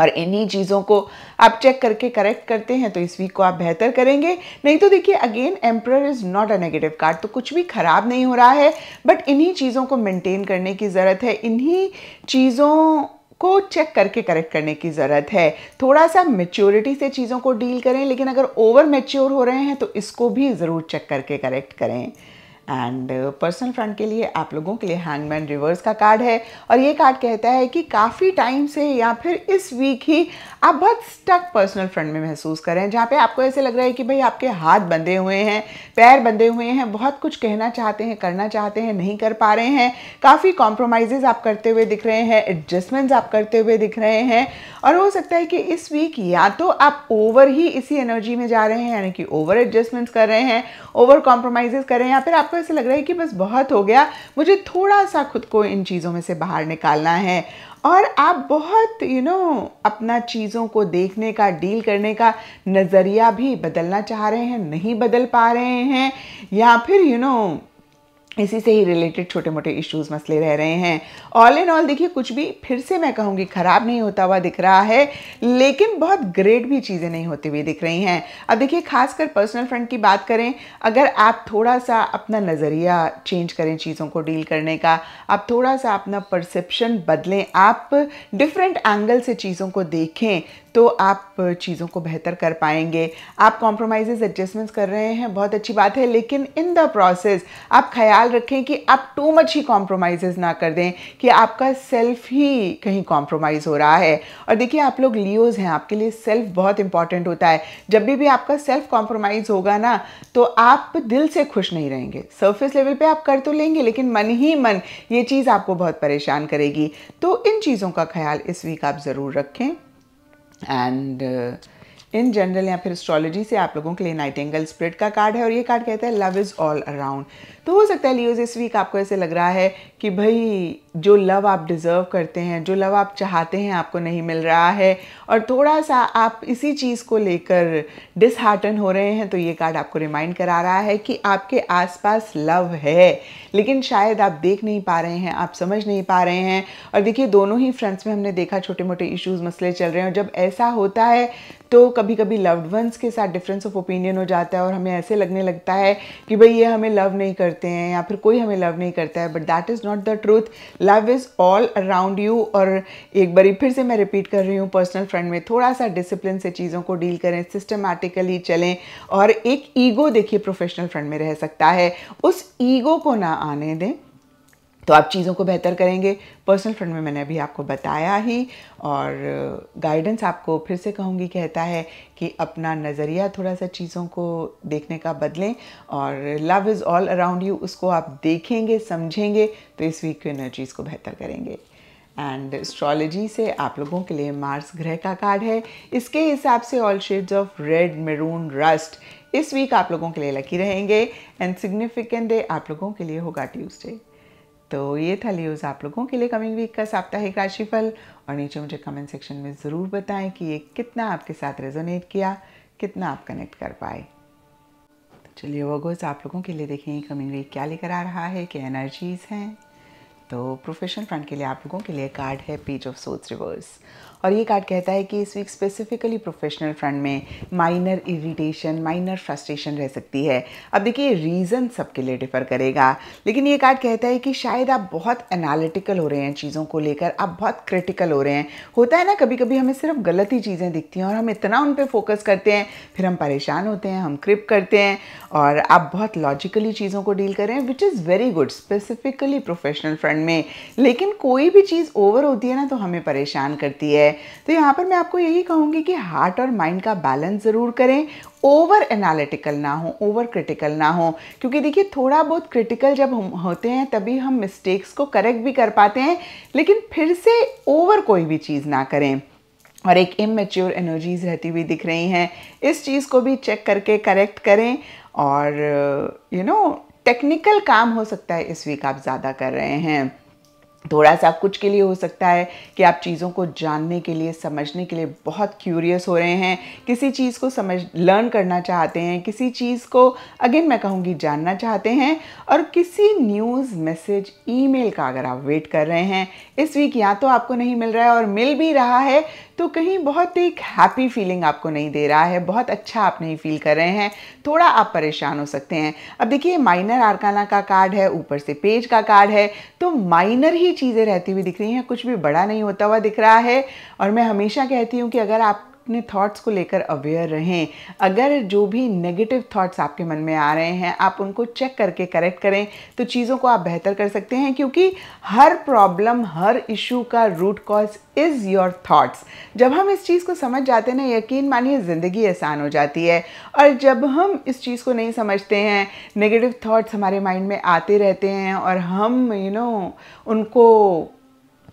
और इन्हीं चीज़ों को आप चेक करके करेक्ट करते हैं तो इस वीक को आप बेहतर करेंगे। नहीं तो देखिए, again emperor is not a negative card, तो कुछ भी ख़राब नहीं हो रहा है, बट इन्हीं चीज़ों को मेंटेन करने की ज़रूरत है, इन्हीं चीज़ों को चेक करके करेक्ट करने की ज़रूरत है। थोड़ा सा मैच्योरिटी से चीज़ों को डील करें, लेकिन अगर ओवर मैच्योर हो रहे हैं तो इसको भी ज़रूर चेक करके करेक्ट करें। एंड पर्सनल फ्रंट के लिए आप लोगों के लिए हैंगमैन रिवर्स का कार्ड है, और ये कार्ड कहता है कि काफ़ी टाइम से या फिर इस वीक ही आप बहुत स्टक पर्सनल फ्रंट में महसूस कर रहे हैं, जहाँ पे आपको ऐसे लग रहा है कि भाई आपके हाथ बंधे हुए हैं, पैर बंधे हुए हैं, बहुत कुछ कहना चाहते हैं, करना चाहते हैं, नहीं कर पा रहे हैं। काफ़ी कॉम्प्रोमाइज़ आप करते हुए दिख रहे हैं, एडजस्टमेंट्स आप करते हुए दिख रहे हैं। और हो सकता है कि इस वीक या तो आप ओवर ही इसी एनर्जी में जा रहे हैं, यानी कि ओवर एडजस्टमेंट्स कर रहे हैं, ओवर कॉम्प्रोमाइज़ कर रहे हैं, या फिर आपको ऐसे लग रहा है कि बस बहुत हो गया, मुझे थोड़ा सा खुद को इन चीज़ों में से बाहर निकालना है। और आप बहुत यू you नो know, अपना चीज़ों को देखने का, डील करने का नज़रिया भी बदलना चाह रहे हैं, नहीं बदल पा रहे हैं, या फिर यू you नो know, इसी से ही रिलेटेड छोटे मोटे इश्यूज मसले रह रहे हैं। ऑल इन ऑल देखिए कुछ भी फिर से मैं कहूँगी ख़राब नहीं होता हुआ दिख रहा है, लेकिन बहुत ग्रेट भी चीज़ें नहीं होती हुई दिख रही हैं। अब देखिए खासकर पर्सनल फ्रंट की बात करें, अगर आप थोड़ा सा अपना नज़रिया चेंज करें चीज़ों को डील करने का, आप थोड़ा सा अपना परसेप्शन बदलें, आप डिफरेंट एंगल से चीज़ों को देखें तो आप चीज़ों को बेहतर कर पाएंगे। आप कॉम्प्रोमाइज़ एडजस्टमेंट्स कर रहे हैं, बहुत अच्छी बात है, लेकिन इन द प्रोसेस आप ख्याल रखें कि आप टू मच ही कॉम्प्रोमाइज़ ना कर दें कि आपका सेल्फ ही कहीं कॉम्प्रोमाइज़ हो रहा है। और देखिए आप लोग लियोज़ हैं, आपके लिए सेल्फ बहुत इंपॉर्टेंट होता है। जब भी भी आपका सेल्फ कॉम्प्रोमाइज़ होगा ना तो आप दिल से खुश नहीं रहेंगे। सर्फेस लेवल पर आप कर तो लेंगे, लेकिन मन ही मन ये चीज़ आपको बहुत परेशान करेगी। तो इन चीज़ों का ख्याल इस वीक आप ज़रूर रखें। एंड इन जनरल या फिर एस्ट्रोलॉजी से आप लोगों के लिए नाइटिंगेल स्प्रिट का कार्ड है और ये कार्ड कहता है लव इज़ ऑल अराउंड। तो हो सकता है लियोज़ इस वीक आपको ऐसे लग रहा है कि भाई जो लव आप डिज़र्व करते हैं, जो लव आप चाहते हैं, आपको नहीं मिल रहा है और थोड़ा सा आप इसी चीज़ को लेकर डिसहार्टन हो रहे हैं। तो ये कार्ड आपको रिमाइंड करा रहा है कि आपके आसपास लव है, लेकिन शायद आप देख नहीं पा रहे हैं, आप समझ नहीं पा रहे हैं। और देखिए दोनों ही फ्रंट्स में हमने देखा छोटे मोटे इश्यूज़ मसले चल रहे हैं। और जब ऐसा होता है तो कभी कभी लव्ड वंस के साथ डिफरेंस ऑफ ओपिनियन हो जाता है और हमें ऐसे लगने लगता है कि भाई ये हमें लव नहीं करते हैं या फिर कोई हमें लव नहीं करता है। But that is not the truth. Love is all around you. और एक बारी फिर से मैं रिपीट कर रही हूँ, पर्सनल फ्रंट में थोड़ा सा डिसिप्लिन से चीज़ों को डील करें, सिस्टमैटिकली चलें। और एक ईगो देखिए प्रोफेशनल फ्रंट में रह सकता है, उस ईगो को ना आने दें तो आप चीज़ों को बेहतर करेंगे। पर्सनल फ्रंट में मैंने अभी आपको बताया ही। और गाइडेंस आपको फिर से कहूँगी कहता है कि अपना नज़रिया थोड़ा सा चीज़ों को देखने का बदलें और love is all around you उसको आप देखेंगे, समझेंगे तो इस वीक की एनर्जीज़ को बेहतर करेंगे। एंड एस्ट्रोलॉजी से आप लोगों के लिए मार्स ग्रह का कार्ड है। इसके हिसाब से all shades of red, maroon, rust इस वीक आप लोगों के लिए लकी रहेंगे। एंड सिग्निफिकेंट डे आप लोगों के लिए होगा ट्यूसडे। तो ये था लियोज़ आप लोगों के लिए कमिंग वीक का साप्ताहिक राशिफल। और नीचे मुझे कमेंट सेक्शन में ज़रूर बताएं कि ये कितना आपके साथ रेजोनेट किया, कितना आप कनेक्ट कर पाए। तो चलिए वर्गोज़ आप लोगों के लिए देखें कमिंग वीक क्या लेकर आ रहा है, क्या एनर्जीज़ हैं। तो प्रोफेशनल फ्रंट के लिए आप लोगों के लिए कार्ड है पेज ऑफ सोर्ट्स रिवर्स। और ये कार्ड कहता है कि इस वीक स्पेसिफिकली प्रोफेशनल फ्रंट में माइनर इरिटेशन, माइनर फ्रस्ट्रेशन रह सकती है। अब देखिए रीज़न सबके लिए डिफ़र करेगा, लेकिन ये कार्ड कहता है कि शायद आप बहुत एनालिटिकल हो रहे हैं, चीज़ों को लेकर आप बहुत क्रिटिकल हो रहे हैं। होता है ना कभी कभी हमें सिर्फ गलत ही चीज़ें दिखती हैं और हम इतना उन पर फोकस करते हैं, फिर हम परेशान होते हैं, हम क्रिप करते हैं। और आप बहुत लॉजिकली चीज़ों को डील कर रहे हैं, which is very good specifically professional front में। लेकिन कोई भी चीज़ ओवर होती है ना तो हमें परेशान करती है। तो यहाँ पर मैं आपको यही कहूँगी कि हार्ट और माइंड का बैलेंस ज़रूर करें, ओवर एनालिटिकल ना हो, ओवर क्रिटिकल ना हो। क्योंकि देखिए थोड़ा बहुत क्रिटिकल जब हम होते हैं तभी हम मिस्टेक्स को करेक्ट भी कर पाते हैं, लेकिन फिर से ओवर कोई भी चीज़ ना करें। और एक इमेच्योर एनर्जीज़ रहती हुई दिख रही हैं, इस चीज़ को भी चेक करके करेक्ट करें। और यू नो टेक्निकल काम हो सकता है इस वीक आप ज़्यादा कर रहे हैं, थोड़ा सा कुछ के लिए हो सकता है कि आप चीज़ों को जानने के लिए, समझने के लिए बहुत क्यूरियस हो रहे हैं, किसी चीज़ को समझ लर्न करना चाहते हैं, किसी चीज़ को अगेन मैं कहूँगी जानना चाहते हैं। और किसी न्यूज़, मैसेज, ईमेल का अगर आप वेट कर रहे हैं इस वीक, या तो आपको नहीं मिल रहा है और मिल भी रहा है तो कहीं बहुत एक हैप्पी फीलिंग आपको नहीं दे रहा है, बहुत अच्छा आप नहीं फील कर रहे हैं, थोड़ा आप परेशान हो सकते हैं। अब देखिए माइनर आर्काना का कार्ड है, ऊपर से पेज का कार्ड है, तो माइनर ही चीज़ें रहती हुई दिख रही हैं, कुछ भी बड़ा नहीं होता हुआ दिख रहा है। और मैं हमेशा कहती हूँ कि अगर आप अपने थॉट्स को लेकर अवेयर रहें, अगर जो भी नेगेटिव थॉट्स आपके मन में आ रहे हैं आप उनको चेक करके करेक्ट करें तो चीज़ों को आप बेहतर कर सकते हैं। क्योंकि हर प्रॉब्लम, हर इशू का root cause is your thoughts. जब हम इस चीज़ को समझ जाते हैं ना, यकीन मानिए ज़िंदगी आसान हो जाती है। और जब हम इस चीज़ को नहीं समझते हैं, नेगेटिव थॉट्स हमारे माइंड में आते रहते हैं और हम यू नो उनको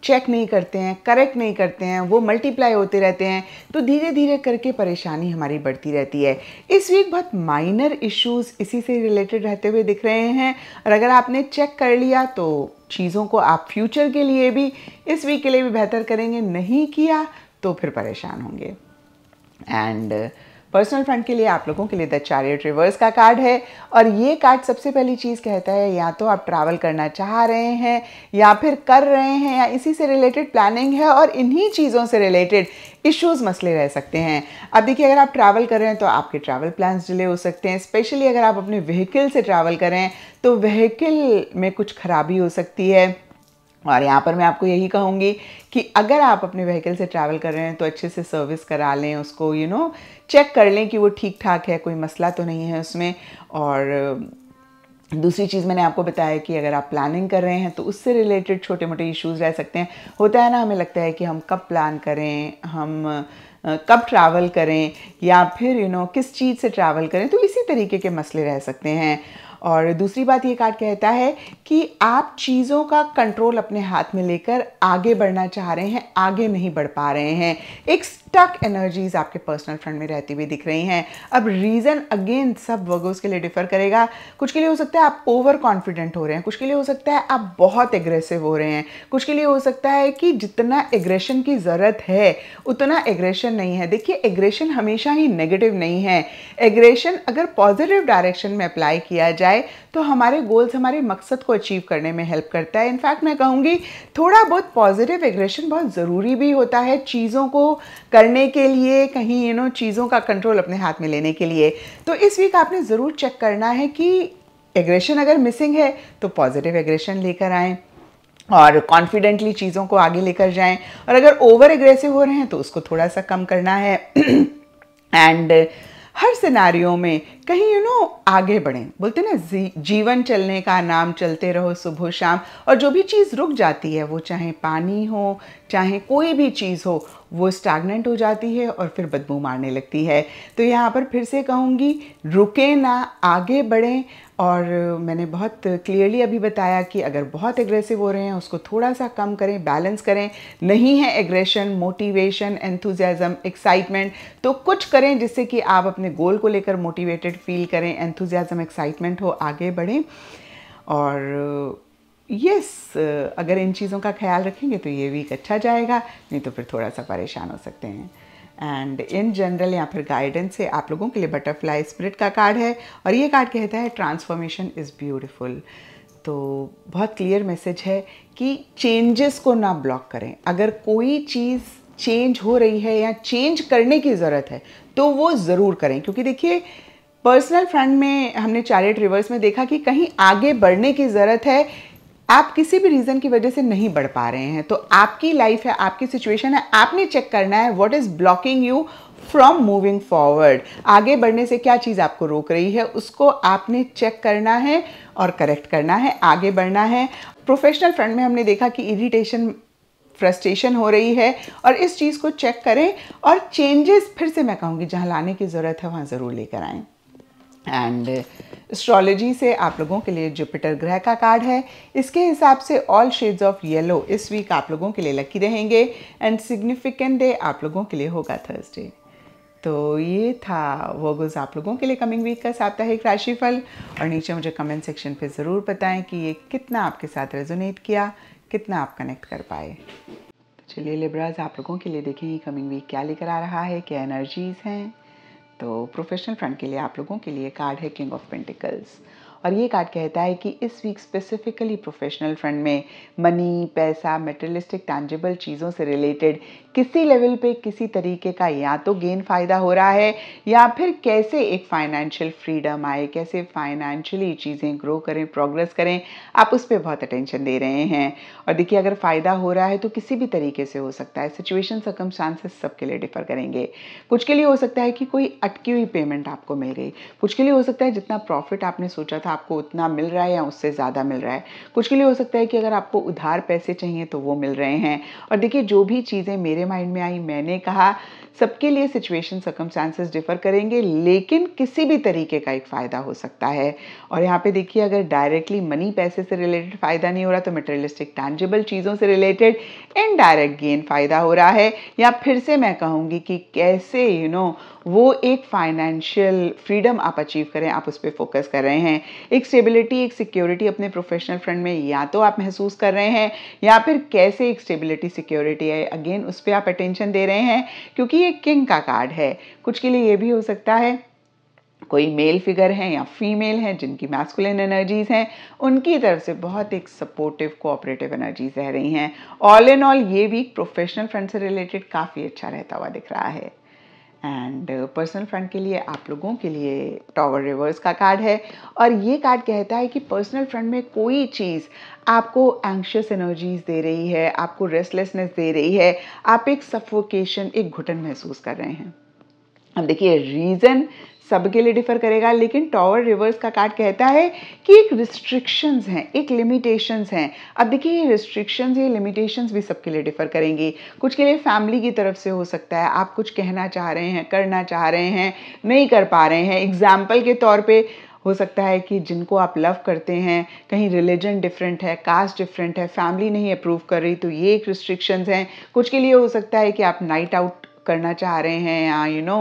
चेक नहीं करते हैं, करेक्ट नहीं करते हैं, वो मल्टीप्लाई होते रहते हैं, तो धीरे धीरे करके परेशानी हमारी बढ़ती रहती है। इस वीक बहुत माइनर इश्यूज़ इसी से रिलेटेड रहते हुए दिख रहे हैं। और अगर आपने चेक कर लिया तो चीज़ों को आप फ्यूचर के लिए भी, इस वीक के लिए भी बेहतर करेंगे, नहीं किया तो फिर परेशान होंगे। एंड पर्सनल फ्रेंड के लिए आप लोगों के लिए द चैरियट रिवर्स का कार्ड है। और ये कार्ड सबसे पहली चीज़ कहता है या तो आप ट्रैवल करना चाह रहे हैं या फिर कर रहे हैं या इसी से रिलेटेड प्लानिंग है और इन्हीं चीज़ों से रिलेटेड इश्यूज़ मसले रह सकते हैं। अब देखिए, अगर आप ट्रैवल कर रहे हैं तो आपके ट्रैवल प्लान्स डिले हो सकते हैं। स्पेशली अगर आप अपने व्हीकल से ट्रैवल करें तो व्हीकल में कुछ खराबी हो सकती है। और यहाँ पर मैं आपको यही कहूँगी कि अगर आप अपने व्हीकल से ट्रैवल कर रहे हैं तो अच्छे से सर्विस करा लें उसको, यू नो चेक कर लें कि वो ठीक ठाक है, कोई मसला तो नहीं है उसमें। और दूसरी चीज़ मैंने आपको बताया कि अगर आप प्लानिंग कर रहे हैं तो उससे रिलेटेड छोटे मोटे इश्यूज़ रह सकते हैं। होता है ना, हमें लगता है कि हम कब प्लान करें, हम कब ट्रैवल करें या फिर यू नो किस चीज़ से ट्रैवल करें, तो इसी तरीके के मसले रह सकते हैं। और दूसरी बात ये कार्ड कहता है कि आप चीज़ों का कंट्रोल अपने हाथ में लेकर आगे बढ़ना चाह रहे हैं, आगे नहीं बढ़ पा रहे हैं। एक स्टक एनर्जीज़ आपके पर्सनल फ्रेंड में रहती हुई दिख रही हैं। अब रीज़न अगेन सब वर्गोस के लिए डिफ़र करेगा। कुछ के लिए हो सकता है आप ओवर कॉन्फिडेंट हो रहे हैं, कुछ के लिए हो सकता है आप बहुत एग्रेसिव हो रहे हैं, कुछ के लिए हो सकता है कि जितना एग्रेशन की ज़रूरत है उतना एग्रेशन नहीं है। देखिए, एग्रेशन हमेशा ही नेगेटिव नहीं है। एग्रेशन अगर पॉजिटिव डायरेक्शन में अप्लाई किया जाए तो हमारे गोल्स, हमारे मकसद को अचीव करने में हेल्प करता है। इनफैक्ट मैं कहूँगी थोड़ा बहुत पॉजिटिव एग्रेशन बहुत ज़रूरी भी होता है चीज़ों को करने के लिए, कहीं यू नो चीज़ों का कंट्रोल अपने हाथ में लेने के लिए। तो इस वीक आपने ज़रूर चेक करना है कि एग्रेशन अगर मिसिंग है तो पॉजिटिव एग्रेशन लेकर आएँ और कॉन्फिडेंटली चीज़ों को आगे लेकर जाएँ। और अगर ओवर एग्रेसिव हो रहे हैं तो उसको थोड़ा सा कम करना है एंड हर सिनारियों में कहीं यू नो आगे बढ़ें। बोलते ना, जी, जीवन चलने का नाम, चलते रहो सुबह शाम। और जो भी चीज़ रुक जाती है, वो चाहे पानी हो चाहे कोई भी चीज़ हो, वो स्टैग्नेंट हो जाती है और फिर बदबू मारने लगती है। तो यहाँ पर फिर से कहूँगी रुकें ना, आगे बढ़ें। और मैंने बहुत क्लियरली अभी बताया कि अगर बहुत एग्रेसिव हो रहे हैं उसको थोड़ा सा कम करें, बैलेंस करें। नहीं है एग्रेशन, मोटिवेशन, एंथुजियाज़म, एक्साइटमेंट, तो कुछ करें जिससे कि आप अपने गोल को लेकर मोटिवेटेड फील करें, एंथुजियाज़म एक्साइटमेंट हो, आगे बढ़ें। और यस, अगर इन चीज़ों का ख्याल रखेंगे तो ये वीक अच्छा जाएगा, नहीं तो फिर थोड़ा सा परेशान हो सकते हैं। एंड इन जनरल या फिर गाइडेंस से आप लोगों के लिए बटरफ्लाई स्पिरिट का कार्ड है और ये कार्ड कहता है ट्रांसफॉर्मेशन इज़ ब्यूटीफुल। तो बहुत क्लियर मैसेज है कि चेंजेस को ना ब्लॉक करें। अगर कोई चीज़ चेंज हो रही है या चेंज करने की ज़रूरत है तो वो ज़रूर करें, क्योंकि देखिए पर्सनल फ्रेंड में हमने चैरियट रिवर्स में देखा कि कहीं आगे बढ़ने की ज़रूरत है, आप किसी भी रीज़न की वजह से नहीं बढ़ पा रहे हैं। तो आपकी लाइफ है, आपकी सिचुएशन है, आपने चेक करना है what is blocking you from moving forward. आगे बढ़ने से क्या चीज़ आपको रोक रही है उसको आपने चेक करना है और करेक्ट करना है, आगे बढ़ना है। प्रोफेशनल फ्रंट में हमने देखा कि इरिटेशन, फ्रस्ट्रेशन हो रही है और इस चीज़ को चेक करें और चेंजेस फिर से मैं कहूँगी जहाँ लाने की ज़रूरत है वहाँ ज़रूर लेकर आएँ। एंड एस्ट्रोलॉजी से आप लोगों के लिए जुपिटर ग्रह का कार्ड है। इसके हिसाब से ऑल शेड्स ऑफ येलो इस वीक आप लोगों के लिए लकी रहेंगे एंड सिग्निफिकेंट डे आप लोगों के लिए होगा थर्सडे। तो ये था वर्गोस आप लोगों के लिए कमिंग वीक का साप्ताहिक राशिफल। और नीचे मुझे कमेंट सेक्शन पे ज़रूर बताएं कि ये कितना आपके साथ रेजोनेट किया, कितना आप कनेक्ट कर पाए। तो चलिए लिब्रास, आप लोगों के लिए देखें कमिंग वीक क्या लेकर आ रहा है, क्या एनर्जीज़ हैं। तो प्रोफेशनल फ्रंट के लिए आप लोगों के लिए कार्ड है किंग ऑफ पेंटिकल्स और ये कार्ड कहता है कि इस वीक स्पेसिफिकली प्रोफेशनल फ्रंट में मनी, पैसा, मेटेरियलिस्टिक टैंजिबल चीज़ों से रिलेटेड किसी लेवल पे किसी तरीके का या तो गेन फ़ायदा हो रहा है या फिर कैसे एक फाइनेंशियल फ्रीडम आए, कैसे फाइनेंशियली चीज़ें ग्रो करें, प्रोग्रेस करें, आप उस पर बहुत अटेंशन दे रहे हैं। और देखिए, अगर फ़ायदा हो रहा है तो किसी भी तरीके से हो सकता है। सिचुएशन, सर्कमस्टांसेस सबके लिए डिफ़र करेंगे। कुछ के लिए हो सकता है कि कोई अटकी हुई पेमेंट आपको मिल गई, कुछ के लिए हो सकता है जितना प्रॉफिट आपने सोचा था आपको उतना मिल रहा है या उससे ज़्यादा मिल रहा है, कुछ के लिए हो सकता है कि अगर आपको उधार पैसे चाहिए तो वो मिल रहे हैं। और देखिए, जो भी चीज़ें मेरे माइंड में आई मैंने कहा, सबके लिए सिचुएशन सर्कमस्टांसेस डिफ़र करेंगे, लेकिन किसी भी तरीके का एक फ़ायदा हो सकता है। और यहाँ पे देखिए, अगर डायरेक्टली मनी, पैसे से रिलेटेड फ़ायदा नहीं हो रहा तो मटेरियलिस्टिक टैंजिबल चीज़ों से रिलेटेड इनडायरेक्ट गेन फ़ायदा हो रहा है, या फिर से मैं कहूँगी कि कैसे यू नो वो एक फाइनेंशियल फ्रीडम आप अचीव करें, आप उस पर फोकस कर रहे हैं। एक स्टेबिलिटी, एक सिक्योरिटी अपने प्रोफेशनल फ्रंट में या तो आप महसूस कर रहे हैं या फिर कैसे एक स्टेबिलिटी सिक्योरिटी है, अगेन उस पर आप अटेंशन दे रहे हैं क्योंकि ये किंग का कार्ड है। कुछ के लिए ये भी हो सकता है कोई मेल फिगर है या फीमेल है जिनकी मैस्कुलिन एनर्जीज हैं, उनकी तरफ से बहुत एक सपोर्टिव कोऑपरेटिव एनर्जीज रह रही हैं। ऑल इन ऑल ये वीक प्रोफेशनल फ्रंट से रिलेटेड काफ़ी अच्छा रहता हुआ दिख रहा है। एंड पर्सनल फ्रंट के लिए आप लोगों के लिए टॉवर रिवर्स का कार्ड है और ये कार्ड कहता है कि पर्सनल फ्रंट में कोई चीज़ आपको एंग्शियस एनर्जीज दे रही है, आपको रेस्टलेसनेस दे रही है, आप एक सफोकेशन, एक घुटन महसूस कर रहे हैं। अब देखिए रीज़न सबके लिए डिफर करेगा, लेकिन टॉवर रिवर्स का कार्ड कहता है कि एक रिस्ट्रिक्शंस हैं, एक लिमिटेशंस हैं। अब देखिए ये रिस्ट्रिक्शंस, ये लिमिटेशंस भी सबके लिए डिफर करेंगी। कुछ के लिए फैमिली की तरफ से हो सकता है आप कुछ कहना चाह रहे हैं, करना चाह रहे हैं, नहीं कर पा रहे हैं। एग्जाम्पल के तौर पे हो सकता है कि जिनको आप लव करते हैं कहीं रिलीजन डिफरेंट है, कास्ट डिफरेंट है, फैमिली नहीं अप्रूव कर रही, तो ये एक रिस्ट्रिक्शंस हैं। कुछ के लिए हो सकता है कि आप नाइट आउट करना चाह रहे हैं या यू नो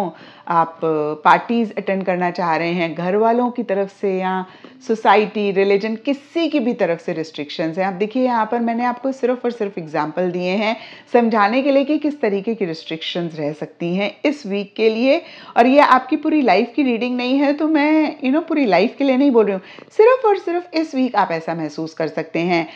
आप पार्टीज़ अटेंड करना चाह रहे हैं, घर वालों की तरफ से या सोसाइटी, रिलीजन, किसी की भी तरफ से रिस्ट्रिक्शंस हैं। आप देखिए यहाँ पर मैंने आपको सिर्फ और सिर्फ एग्जाम्पल दिए हैं समझाने के लिए कि किस तरीके की रिस्ट्रिक्शंस रह सकती हैं इस वीक के लिए। और ये आपकी पूरी लाइफ की रीडिंग नहीं है तो मैं यू नो पूरी लाइफ के लिए नहीं बोल रही हूँ, सिर्फ और सिर्फ इस वीक आप ऐसा महसूस कर सकते हैं।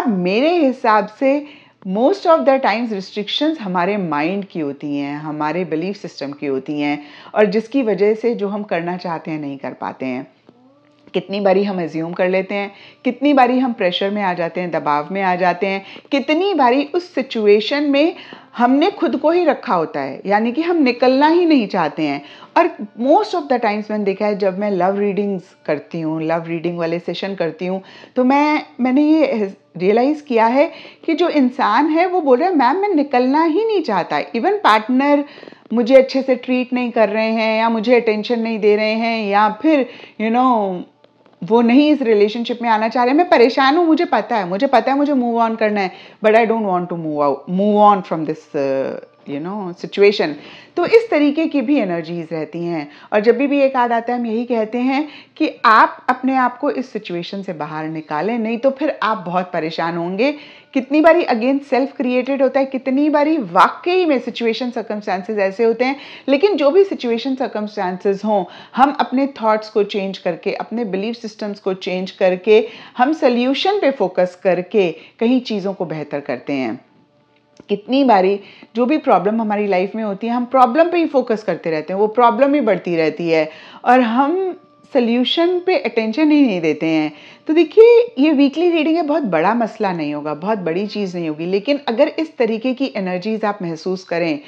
अब मेरे हिसाब से most of the times restrictions हमारे माइंड की होती हैं, हमारे बिलीफ सिस्टम की होती हैं और जिसकी वजह से जो हम करना चाहते हैं नहीं कर पाते हैं। कितनी बारी हम एज्यूम कर लेते हैं, कितनी बारी हम प्रेशर में आ जाते हैं, दबाव में आ जाते हैं, कितनी बारी उस सिचुएशन में हमने खुद को ही रखा होता है, यानी कि हम निकलना ही नहीं चाहते हैं। और मोस्ट ऑफ द टाइम्स मैंने देखा है जब मैं लव रीडिंग्स करती हूँ, लव रीडिंग वाले सेशन करती हूँ, तो मैं मैंने ये रियलाइज़ किया है कि जो इंसान है वो बोल रहा है मैम मैं निकलना ही नहीं चाहता, इवन पार्टनर मुझे अच्छे से ट्रीट नहीं कर रहे हैं या मुझे अटेंशन नहीं दे रहे हैं या फिर यू नो वो नहीं इस रिलेशनशिप में आना चाह रहे हैं, मैं परेशान हूँ, मुझे पता है मुझे पता है मुझे मूव ऑन करना है, but I don't want to move out move on from this you know situation. तो इस तरीके की भी एनर्जीज रहती हैं और जब भी भी एक आद आता है हम यही कहते हैं कि आप अपने आप को इस सिचुएशन से बाहर निकालें, नहीं तो फिर आप बहुत परेशान होंगे। कितनी बारी अगेन सेल्फ क्रिएटेड होता है, कितनी बारी वाकई में सिचुएशन सर्कमस्टांसेस ऐसे होते हैं, लेकिन जो भी सिचुएशन सर्कमस्टांसेस हों हम अपने थॉट्स को चेंज करके, अपने बिलीफ सिस्टम्स को चेंज करके, हम सल्यूशन पे फोकस करके कई चीज़ों को बेहतर करते हैं। कितनी बारी जो भी प्रॉब्लम हमारी लाइफ में होती है हम प्रॉब्लम पे ही फोकस करते रहते हैं, वो प्रॉब्लम ही बढ़ती रहती है और हम सल्यूशन पे अटेंशन ही नहीं देते हैं। तो देखिए ये वीकली रीडिंग है, बहुत बड़ा मसला नहीं होगा, बहुत बड़ी चीज़ नहीं होगी, लेकिन अगर इस तरीके की एनर्जीज आप महसूस करें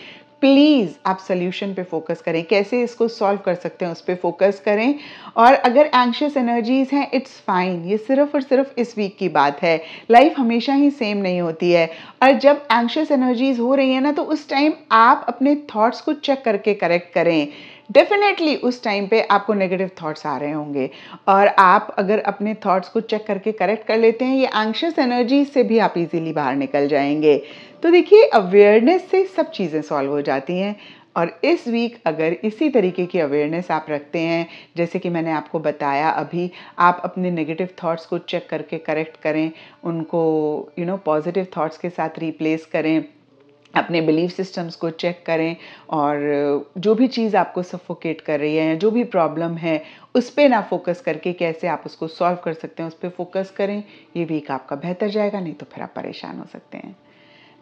प्लीज़ आप सोल्यूशन पे फोकस करें, कैसे इसको सॉल्व कर सकते हैं उस पर फोकस करें। और अगर एंग्शियस एनर्जीज़ हैं इट्स फाइन, ये सिर्फ और सिर्फ इस वीक की बात है, लाइफ हमेशा ही सेम नहीं होती है। और जब एंग्शियस एनर्जीज़ हो रही है ना तो उस टाइम आप अपने थॉट्स को चेक करके करेक्ट करें। डेफिनेटली उस टाइम पे आपको नेगेटिव थॉट्स आ रहे होंगे और आप अगर अपने थॉट्स को चेक करके करेक्ट कर लेते हैं ये एंग्शियस एनर्जी से भी आप इजीली बाहर निकल जाएंगे। तो देखिए अवेयरनेस से सब चीज़ें सॉल्व हो जाती हैं और इस वीक अगर इसी तरीके की अवेयरनेस आप रखते हैं जैसे कि मैंने आपको बताया अभी, आप अपने नेगेटिव थॉट्स को चेक करके करेक्ट करें, उनको यू नो पॉजिटिव थॉट्स के साथ रिप्लेस करें, अपने बिलीफ सिस्टम्स को चेक करें और जो भी चीज़ आपको सफोकेट कर रही है, जो भी प्रॉब्लम है उस पर ना फोकस करके कैसे आप उसको सॉल्व कर सकते हैं उस पर फोकस करें। ये वीक आपका बेहतर जाएगा, नहीं तो फिर आप परेशान हो सकते हैं।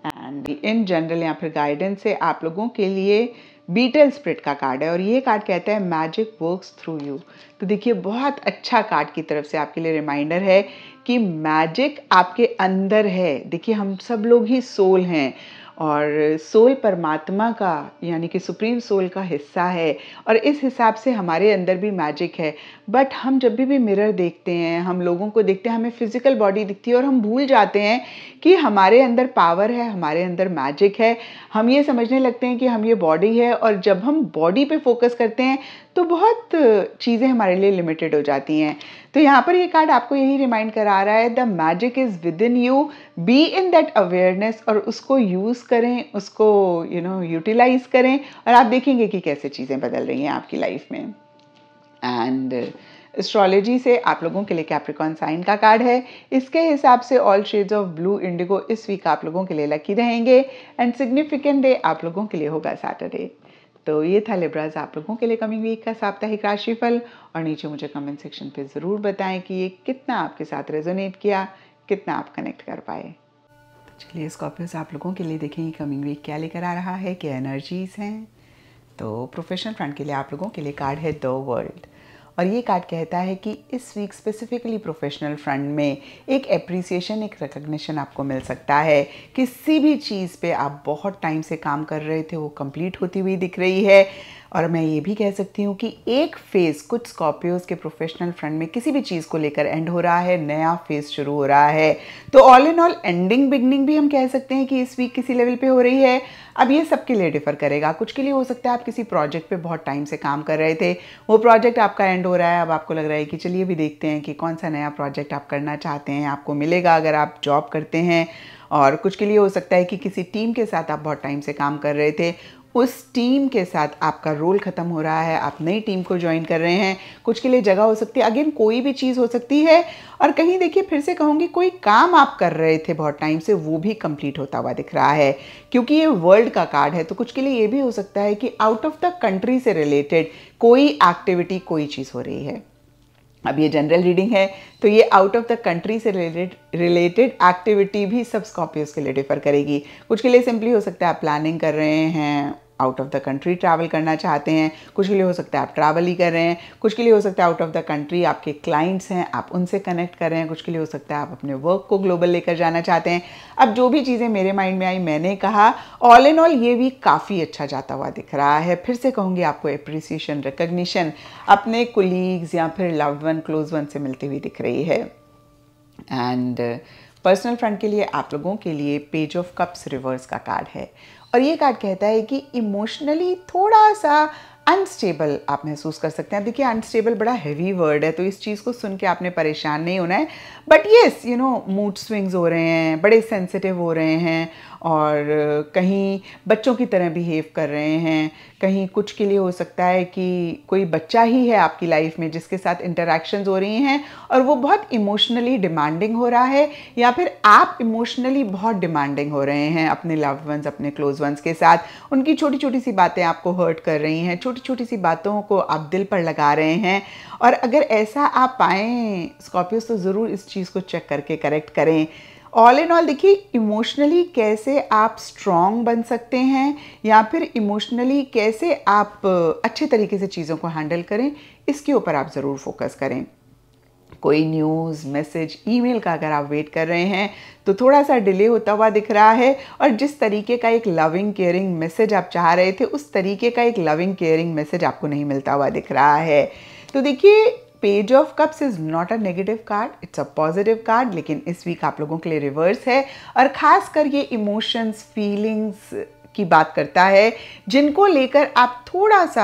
एंड इन जनरल या फिर गाइडेंस से आप लोगों के लिए बीटल स्प्रिट का कार्ड है और ये कार्ड कहता है मैजिक वर्क्स थ्रू यू। तो देखिए बहुत अच्छा कार्ड की तरफ से आपके लिए रिमाइंडर है कि मैजिक आपके अंदर है। देखिए हम सब लोग ही सोल हैं और सोल परमात्मा का यानी कि सुप्रीम सोल का हिस्सा है और इस हिसाब से हमारे अंदर भी मैजिक है। बट हम जब भी भी मिरर देखते हैं, हम लोगों को देखते हैं, हमें फिजिकल बॉडी दिखती है और हम भूल जाते हैं कि हमारे अंदर पावर है, हमारे अंदर मैजिक है। हम ये समझने लगते हैं कि हम ये बॉडी है और जब हम बॉडी पे फोकस करते हैं तो बहुत चीज़ें हमारे लिए लिमिटेड हो जाती हैं। तो यहाँ पर ये कार्ड आपको यही रिमाइंड करा रहा है the magic is within you, be in that awareness, और उसको यूज़ करें, उसको यू नो यूटिलाइज़ करें और आप देखेंगे कि कैसे चीज़ें बदल रही हैं आपकी लाइफ में। एंड एस्ट्रोलॉजी से आप लोगों के लिए कैप्रिकॉर्न साइन का कार्ड है। इसके हिसाब से all shades of blue indigo इस वीक आप लोगों के लिए लकी रहेंगे एंड सिग्निफिकेंट डे आप लोगों के लिए होगा सैटरडे। तो ये था लिब्राज आप लोगों के लिए कमिंग वीक का साप्ताहिक राशिफल, और नीचे मुझे कमेंट सेक्शन पे ज़रूर बताएं कि ये कितना आपके साथ रेजोनेट किया, कितना आप कनेक्ट कर पाए। चलिए स्कॉर्पियोस आप लोगों के लिए देखेंगे कमिंग वीक क्या लेकर आ रहा है, क्या एनर्जीज़ हैं। तो प्रोफेशनल फ्रंट के लिए आप लोगों के लिए कार्ड है द वर्ल्ड, और ये कार्ड कहता है कि इस वीक स्पेसिफिकली प्रोफेशनल फ्रंट में एक एप्रिसिएशन, एक रिकग्निशन आपको मिल सकता है। किसी भी चीज़ पे आप बहुत टाइम से काम कर रहे थे वो कंप्लीट होती हुई दिख रही है, और मैं ये भी कह सकती हूँ कि एक फेज़ कुछ स्कॉर्पियोज़ के प्रोफेशनल फ्रंट में किसी भी चीज़ को लेकर एंड हो रहा है, नया फेज़ शुरू हो रहा है। तो ऑल इन ऑल एंडिंग बिगनिंग भी हम कह सकते हैं कि इस वीक किसी लेवल पे हो रही है। अब ये सबके लिए डिफर करेगा। कुछ के लिए हो सकता है आप किसी प्रोजेक्ट पे बहुत टाइम से काम कर रहे थे, वो प्रोजेक्ट आपका एंड हो रहा है, अब आपको लग रहा है कि चलिए भी देखते हैं कि कौन सा नया प्रोजेक्ट आप करना चाहते हैं, आपको मिलेगा अगर आप जॉब करते हैं। और कुछ के लिए हो सकता है कि किसी टीम के साथ आप बहुत टाइम से काम कर रहे थे, उस टीम के साथ आपका रोल ख़त्म हो रहा है, आप नई टीम को ज्वाइन कर रहे हैं। कुछ के लिए जगह हो सकती है, अगेन कोई भी चीज़ हो सकती है। और कहीं देखिए फिर से कहूँगी कोई काम आप कर रहे थे बहुत टाइम से वो भी कंप्लीट होता हुआ दिख रहा है। क्योंकि ये वर्ल्ड का कार्ड है तो कुछ के लिए ये भी हो सकता है कि आउट ऑफ द कंट्री से रिलेटेड कोई एक्टिविटी, कोई चीज़ हो रही है। अब ये जनरल रीडिंग है तो ये आउट ऑफ द कंट्री से रिलेटेड रिलेटेड एक्टिविटी भी सब स्कॉर्पियोज के लिए डिफर करेगी। कुछ के लिए सिंपली हो सकता है आप प्लानिंग कर रहे हैं, out of the country travel करना चाहते हैं। कुछ के लिए हो सकता है आप ट्रैवल ही कर रहे हैं। कुछ के लिए हो सकता है आउट ऑफ द कंट्री आपके क्लाइंट्स हैं, आप उनसे कनेक्ट कर रहे हैं। कुछ के लिए हो सकता है आप अपने वर्क को ग्लोबल लेकर जाना चाहते हैं। अब जो भी चीज़ें मेरे माइंड में आई मैंने कहा, ऑल इन ऑल ये वीक काफ़ी अच्छा जाता हुआ दिख रहा है। फिर से कहूँगी आपको एप्रिसिएशन, रिकग्निशन अपने कोलीग्स या फिर लव्ड वन, क्लोज वन से मिलती हुई दिख रही है। एंड पर्सनल फ्रंट के लिए आप लोगों के लिए पेज ऑफ कप्स रिवर्स का कार्ड है, और ये कार्ड कहता है कि इमोशनली थोड़ा सा अनस्टेबल आप महसूस कर सकते हैं। आप देखिए अनस्टेबल बड़ा हैवी वर्ड है तो इस चीज़ को सुन के आपने परेशान नहीं होना है, but yes you know mood swings हो रहे हैं, बड़े सेंसिटिव हो रहे हैं, और कहीं बच्चों की तरह बिहेव कर रहे हैं। कहीं कुछ के लिए हो सकता है कि कोई बच्चा ही है आपकी लाइफ में जिसके साथ इंटरेक्शंस हो रही हैं और वो बहुत इमोशनली डिमांडिंग हो रहा है, या फिर आप इमोशनली बहुत डिमांडिंग हो रहे हैं अपने लव्ड वंस, अपने क्लोज वंस के साथ। उनकी छोटी छोटी सी बातें आपको हर्ट कर रही हैं, छोटी छोटी सी बातों को आप दिल पर लगा रहे हैं। और अगर ऐसा आप पाएँ स्कॉर्पियोस तो ज़रूर इस चीज़ को चेक करके करेक्ट करें। ऑल इन ऑल देखिए इमोशनली कैसे आप स्ट्रॉन्ग बन सकते हैं, या फिर इमोशनली कैसे आप अच्छे तरीके से चीज़ों को हैंडल करें, इसके ऊपर आप ज़रूर फोकस करें। कोई न्यूज़, मैसेज, ईमेल का अगर आप वेट कर रहे हैं तो थोड़ा सा डिले होता हुआ दिख रहा है। और जिस तरीके का एक लविंग केयरिंग मैसेज आप चाह रहे थे उस तरीके का एक लविंग केयरिंग मैसेज आपको नहीं मिलता हुआ दिख रहा है। तो देखिए page of cups is not a negative card, it's a positive card, लेकिन इस वीक आप लोगों के लिए रिवर्स है। और ख़ासकर ये इमोशंस, फीलिंग्स की बात करता है जिनको लेकर आप थोड़ा सा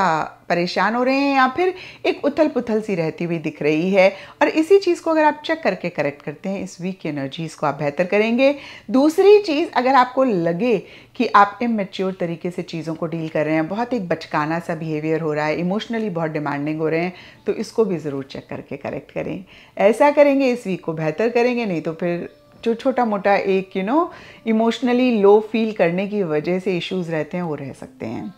परेशान हो रहे हैं या फिर एक उथल पुथल सी रहती हुई दिख रही है। और इसी चीज़ को अगर आप चेक करके करेक्ट करते हैं इस वीक की एनर्जीज़ को आप बेहतर करेंगे। दूसरी चीज़, अगर आपको लगे कि आप इमैच्योर तरीके से चीज़ों को डील कर रहे हैं, बहुत एक बचकाना सा बिहेवियर हो रहा है, इमोशनली बहुत डिमांडिंग हो रहे हैं, तो इसको भी ज़रूर चेक करके करेक्ट करें। ऐसा करेंगे इस वीक को बेहतर करेंगे, नहीं तो फिर जो छोटा मोटा एक you know emotionally low feel करने की वजह से इश्यूज रहते हैं वो रह सकते हैं।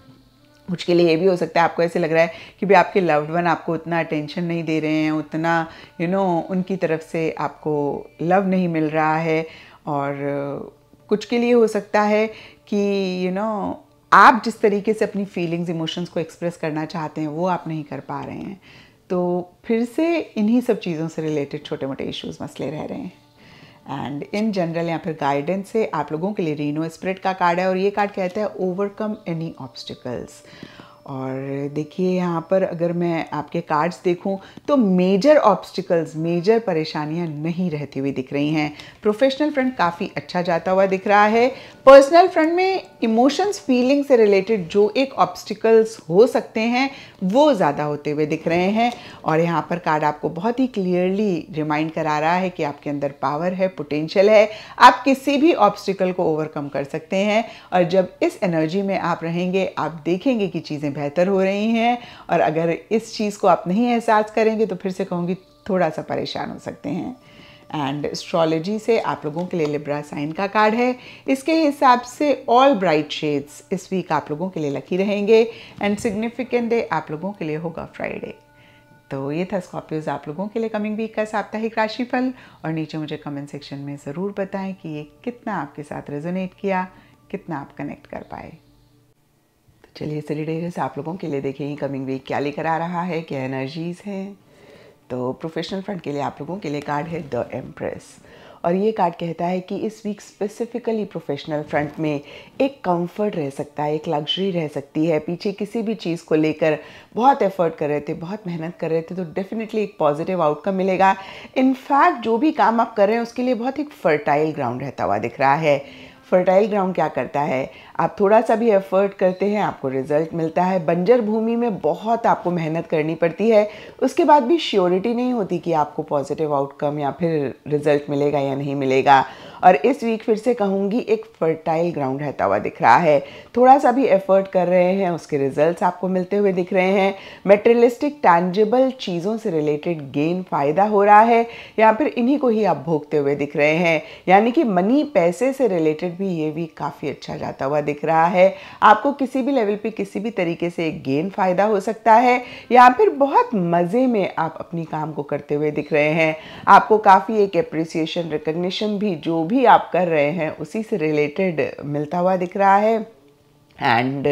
कुछ के लिए ये भी हो सकता है आपको ऐसे लग रहा है कि भाई आपके लव्ड वन आपको उतना अटेंशन नहीं दे रहे हैं, उतना यू नो उनकी तरफ से आपको लव नहीं मिल रहा है। और कुछ के लिए हो सकता है कि यू नो आप जिस तरीके से अपनी फीलिंग्स, इमोशंस को एक्सप्रेस करना चाहते हैं वो आप नहीं कर पा रहे हैं, तो फिर से इन्हीं सब चीज़ों से रिलेटेड छोटे मोटे इश्यूज़, मसले रह रहे हैं। एंड इन जनरल या फिर गाइडेंस से आप लोगों के लिए रीनो स्प्रिट का कार्ड है, और ये कार्ड कहता है ओवरकम एनी ऑब्स्टिकल्स। और देखिए यहाँ पर अगर मैं आपके कार्ड्स देखूँ तो मेजर ऑब्स्टिकल्स, मेजर परेशानियाँ नहीं रहती हुई दिख रही हैं। प्रोफेशनल फ्रंट काफ़ी अच्छा जाता हुआ दिख रहा है। पर्सनल फ्रंट में इमोशंस फीलिंग से रिलेटेड जो एक ऑब्स्टिकल्स हो सकते हैं वो ज़्यादा होते हुए दिख रहे हैं। और यहाँ पर कार्ड आपको बहुत ही क्लियरली रिमाइंड करा रहा है कि आपके अंदर पावर है, पोटेंशियल है, आप किसी भी ऑब्स्टिकल को ओवरकम कर सकते हैं। और जब इस एनर्जी में आप रहेंगे आप देखेंगे कि चीज़ें बेहतर हो रही हैं। और अगर इस चीज़ को आप नहीं एहसास करेंगे तो फिर से कहूँगी थोड़ा सा परेशान हो सकते हैं। एंड एस्ट्रोलॉजी से आप लोगों के लिए लिब्रा साइन का कार्ड है, इसके हिसाब से ऑल ब्राइट शेड्स इस वीक आप लोगों के लिए लकी रहेंगे। एंड सिग्निफिकेंट डे आप लोगों के लिए होगा फ्राइडे। तो ये था स्कॉर्पियोज आप लोगों के लिए कमिंग वीक का साप्ताहिक राशिफल। और नीचे मुझे कमेंट सेक्शन में ज़रूर बताएं कि ये कितना आपके साथ रेजोनेट किया, कितना आप कनेक्ट कर पाए। तो चलिए सैटरडेज आप लोगों के लिए देखें कमिंग वीक क्या लेकर आ रहा है, क्या एनर्जीज़ हैं। तो प्रोफेशनल फ्रंट के लिए आप लोगों के लिए कार्ड है द एम्प्रेस। और ये कार्ड कहता है कि इस वीक स्पेसिफिकली प्रोफेशनल फ्रंट में एक कंफर्ट रह सकता है, एक लग्जरी रह सकती है। पीछे किसी भी चीज़ को लेकर बहुत एफर्ट कर रहे थे, बहुत मेहनत कर रहे थे, तो डेफिनेटली एक पॉजिटिव आउटकम मिलेगा। इनफैक्ट जो भी काम आप कर रहे हैं उसके लिए बहुत एक फर्टाइल ग्राउंड रहता हुआ दिख रहा है। फर्टाइल ग्राउंड क्या करता है, आप थोड़ा सा भी एफर्ट करते हैं आपको रिजल्ट मिलता है। बंजर भूमि में बहुत आपको मेहनत करनी पड़ती है, उसके बाद भी श्योरिटी नहीं होती कि आपको पॉजिटिव आउटकम या फिर रिजल्ट मिलेगा या नहीं मिलेगा। और इस वीक फिर से कहूँगी एक फर्टाइल ग्राउंड रहता हुआ दिख रहा है। थोड़ा सा भी एफर्ट कर रहे हैं उसके रिजल्ट्स आपको मिलते हुए दिख रहे हैं। मटेरियलिस्टिक टैंजिबल चीज़ों से रिलेटेड गेन फ़ायदा हो रहा है या फिर इन्हीं को ही आप भोगते हुए दिख रहे हैं। यानी कि मनी पैसे से रिलेटेड भी ये वीक काफ़ी अच्छा जाता हुआ दिख रहा है। आपको किसी भी लेवल पे किसी भी तरीके से एक गेन फ़ायदा हो सकता है या फिर बहुत मज़े में आप अपनी काम को करते हुए दिख रहे हैं। आपको काफ़ी एक एप्रिसिएशन, रिकग्निशन भी जो भी आप कर रहे हैं उसी से रिलेटेड मिलता हुआ दिख रहा है। एंड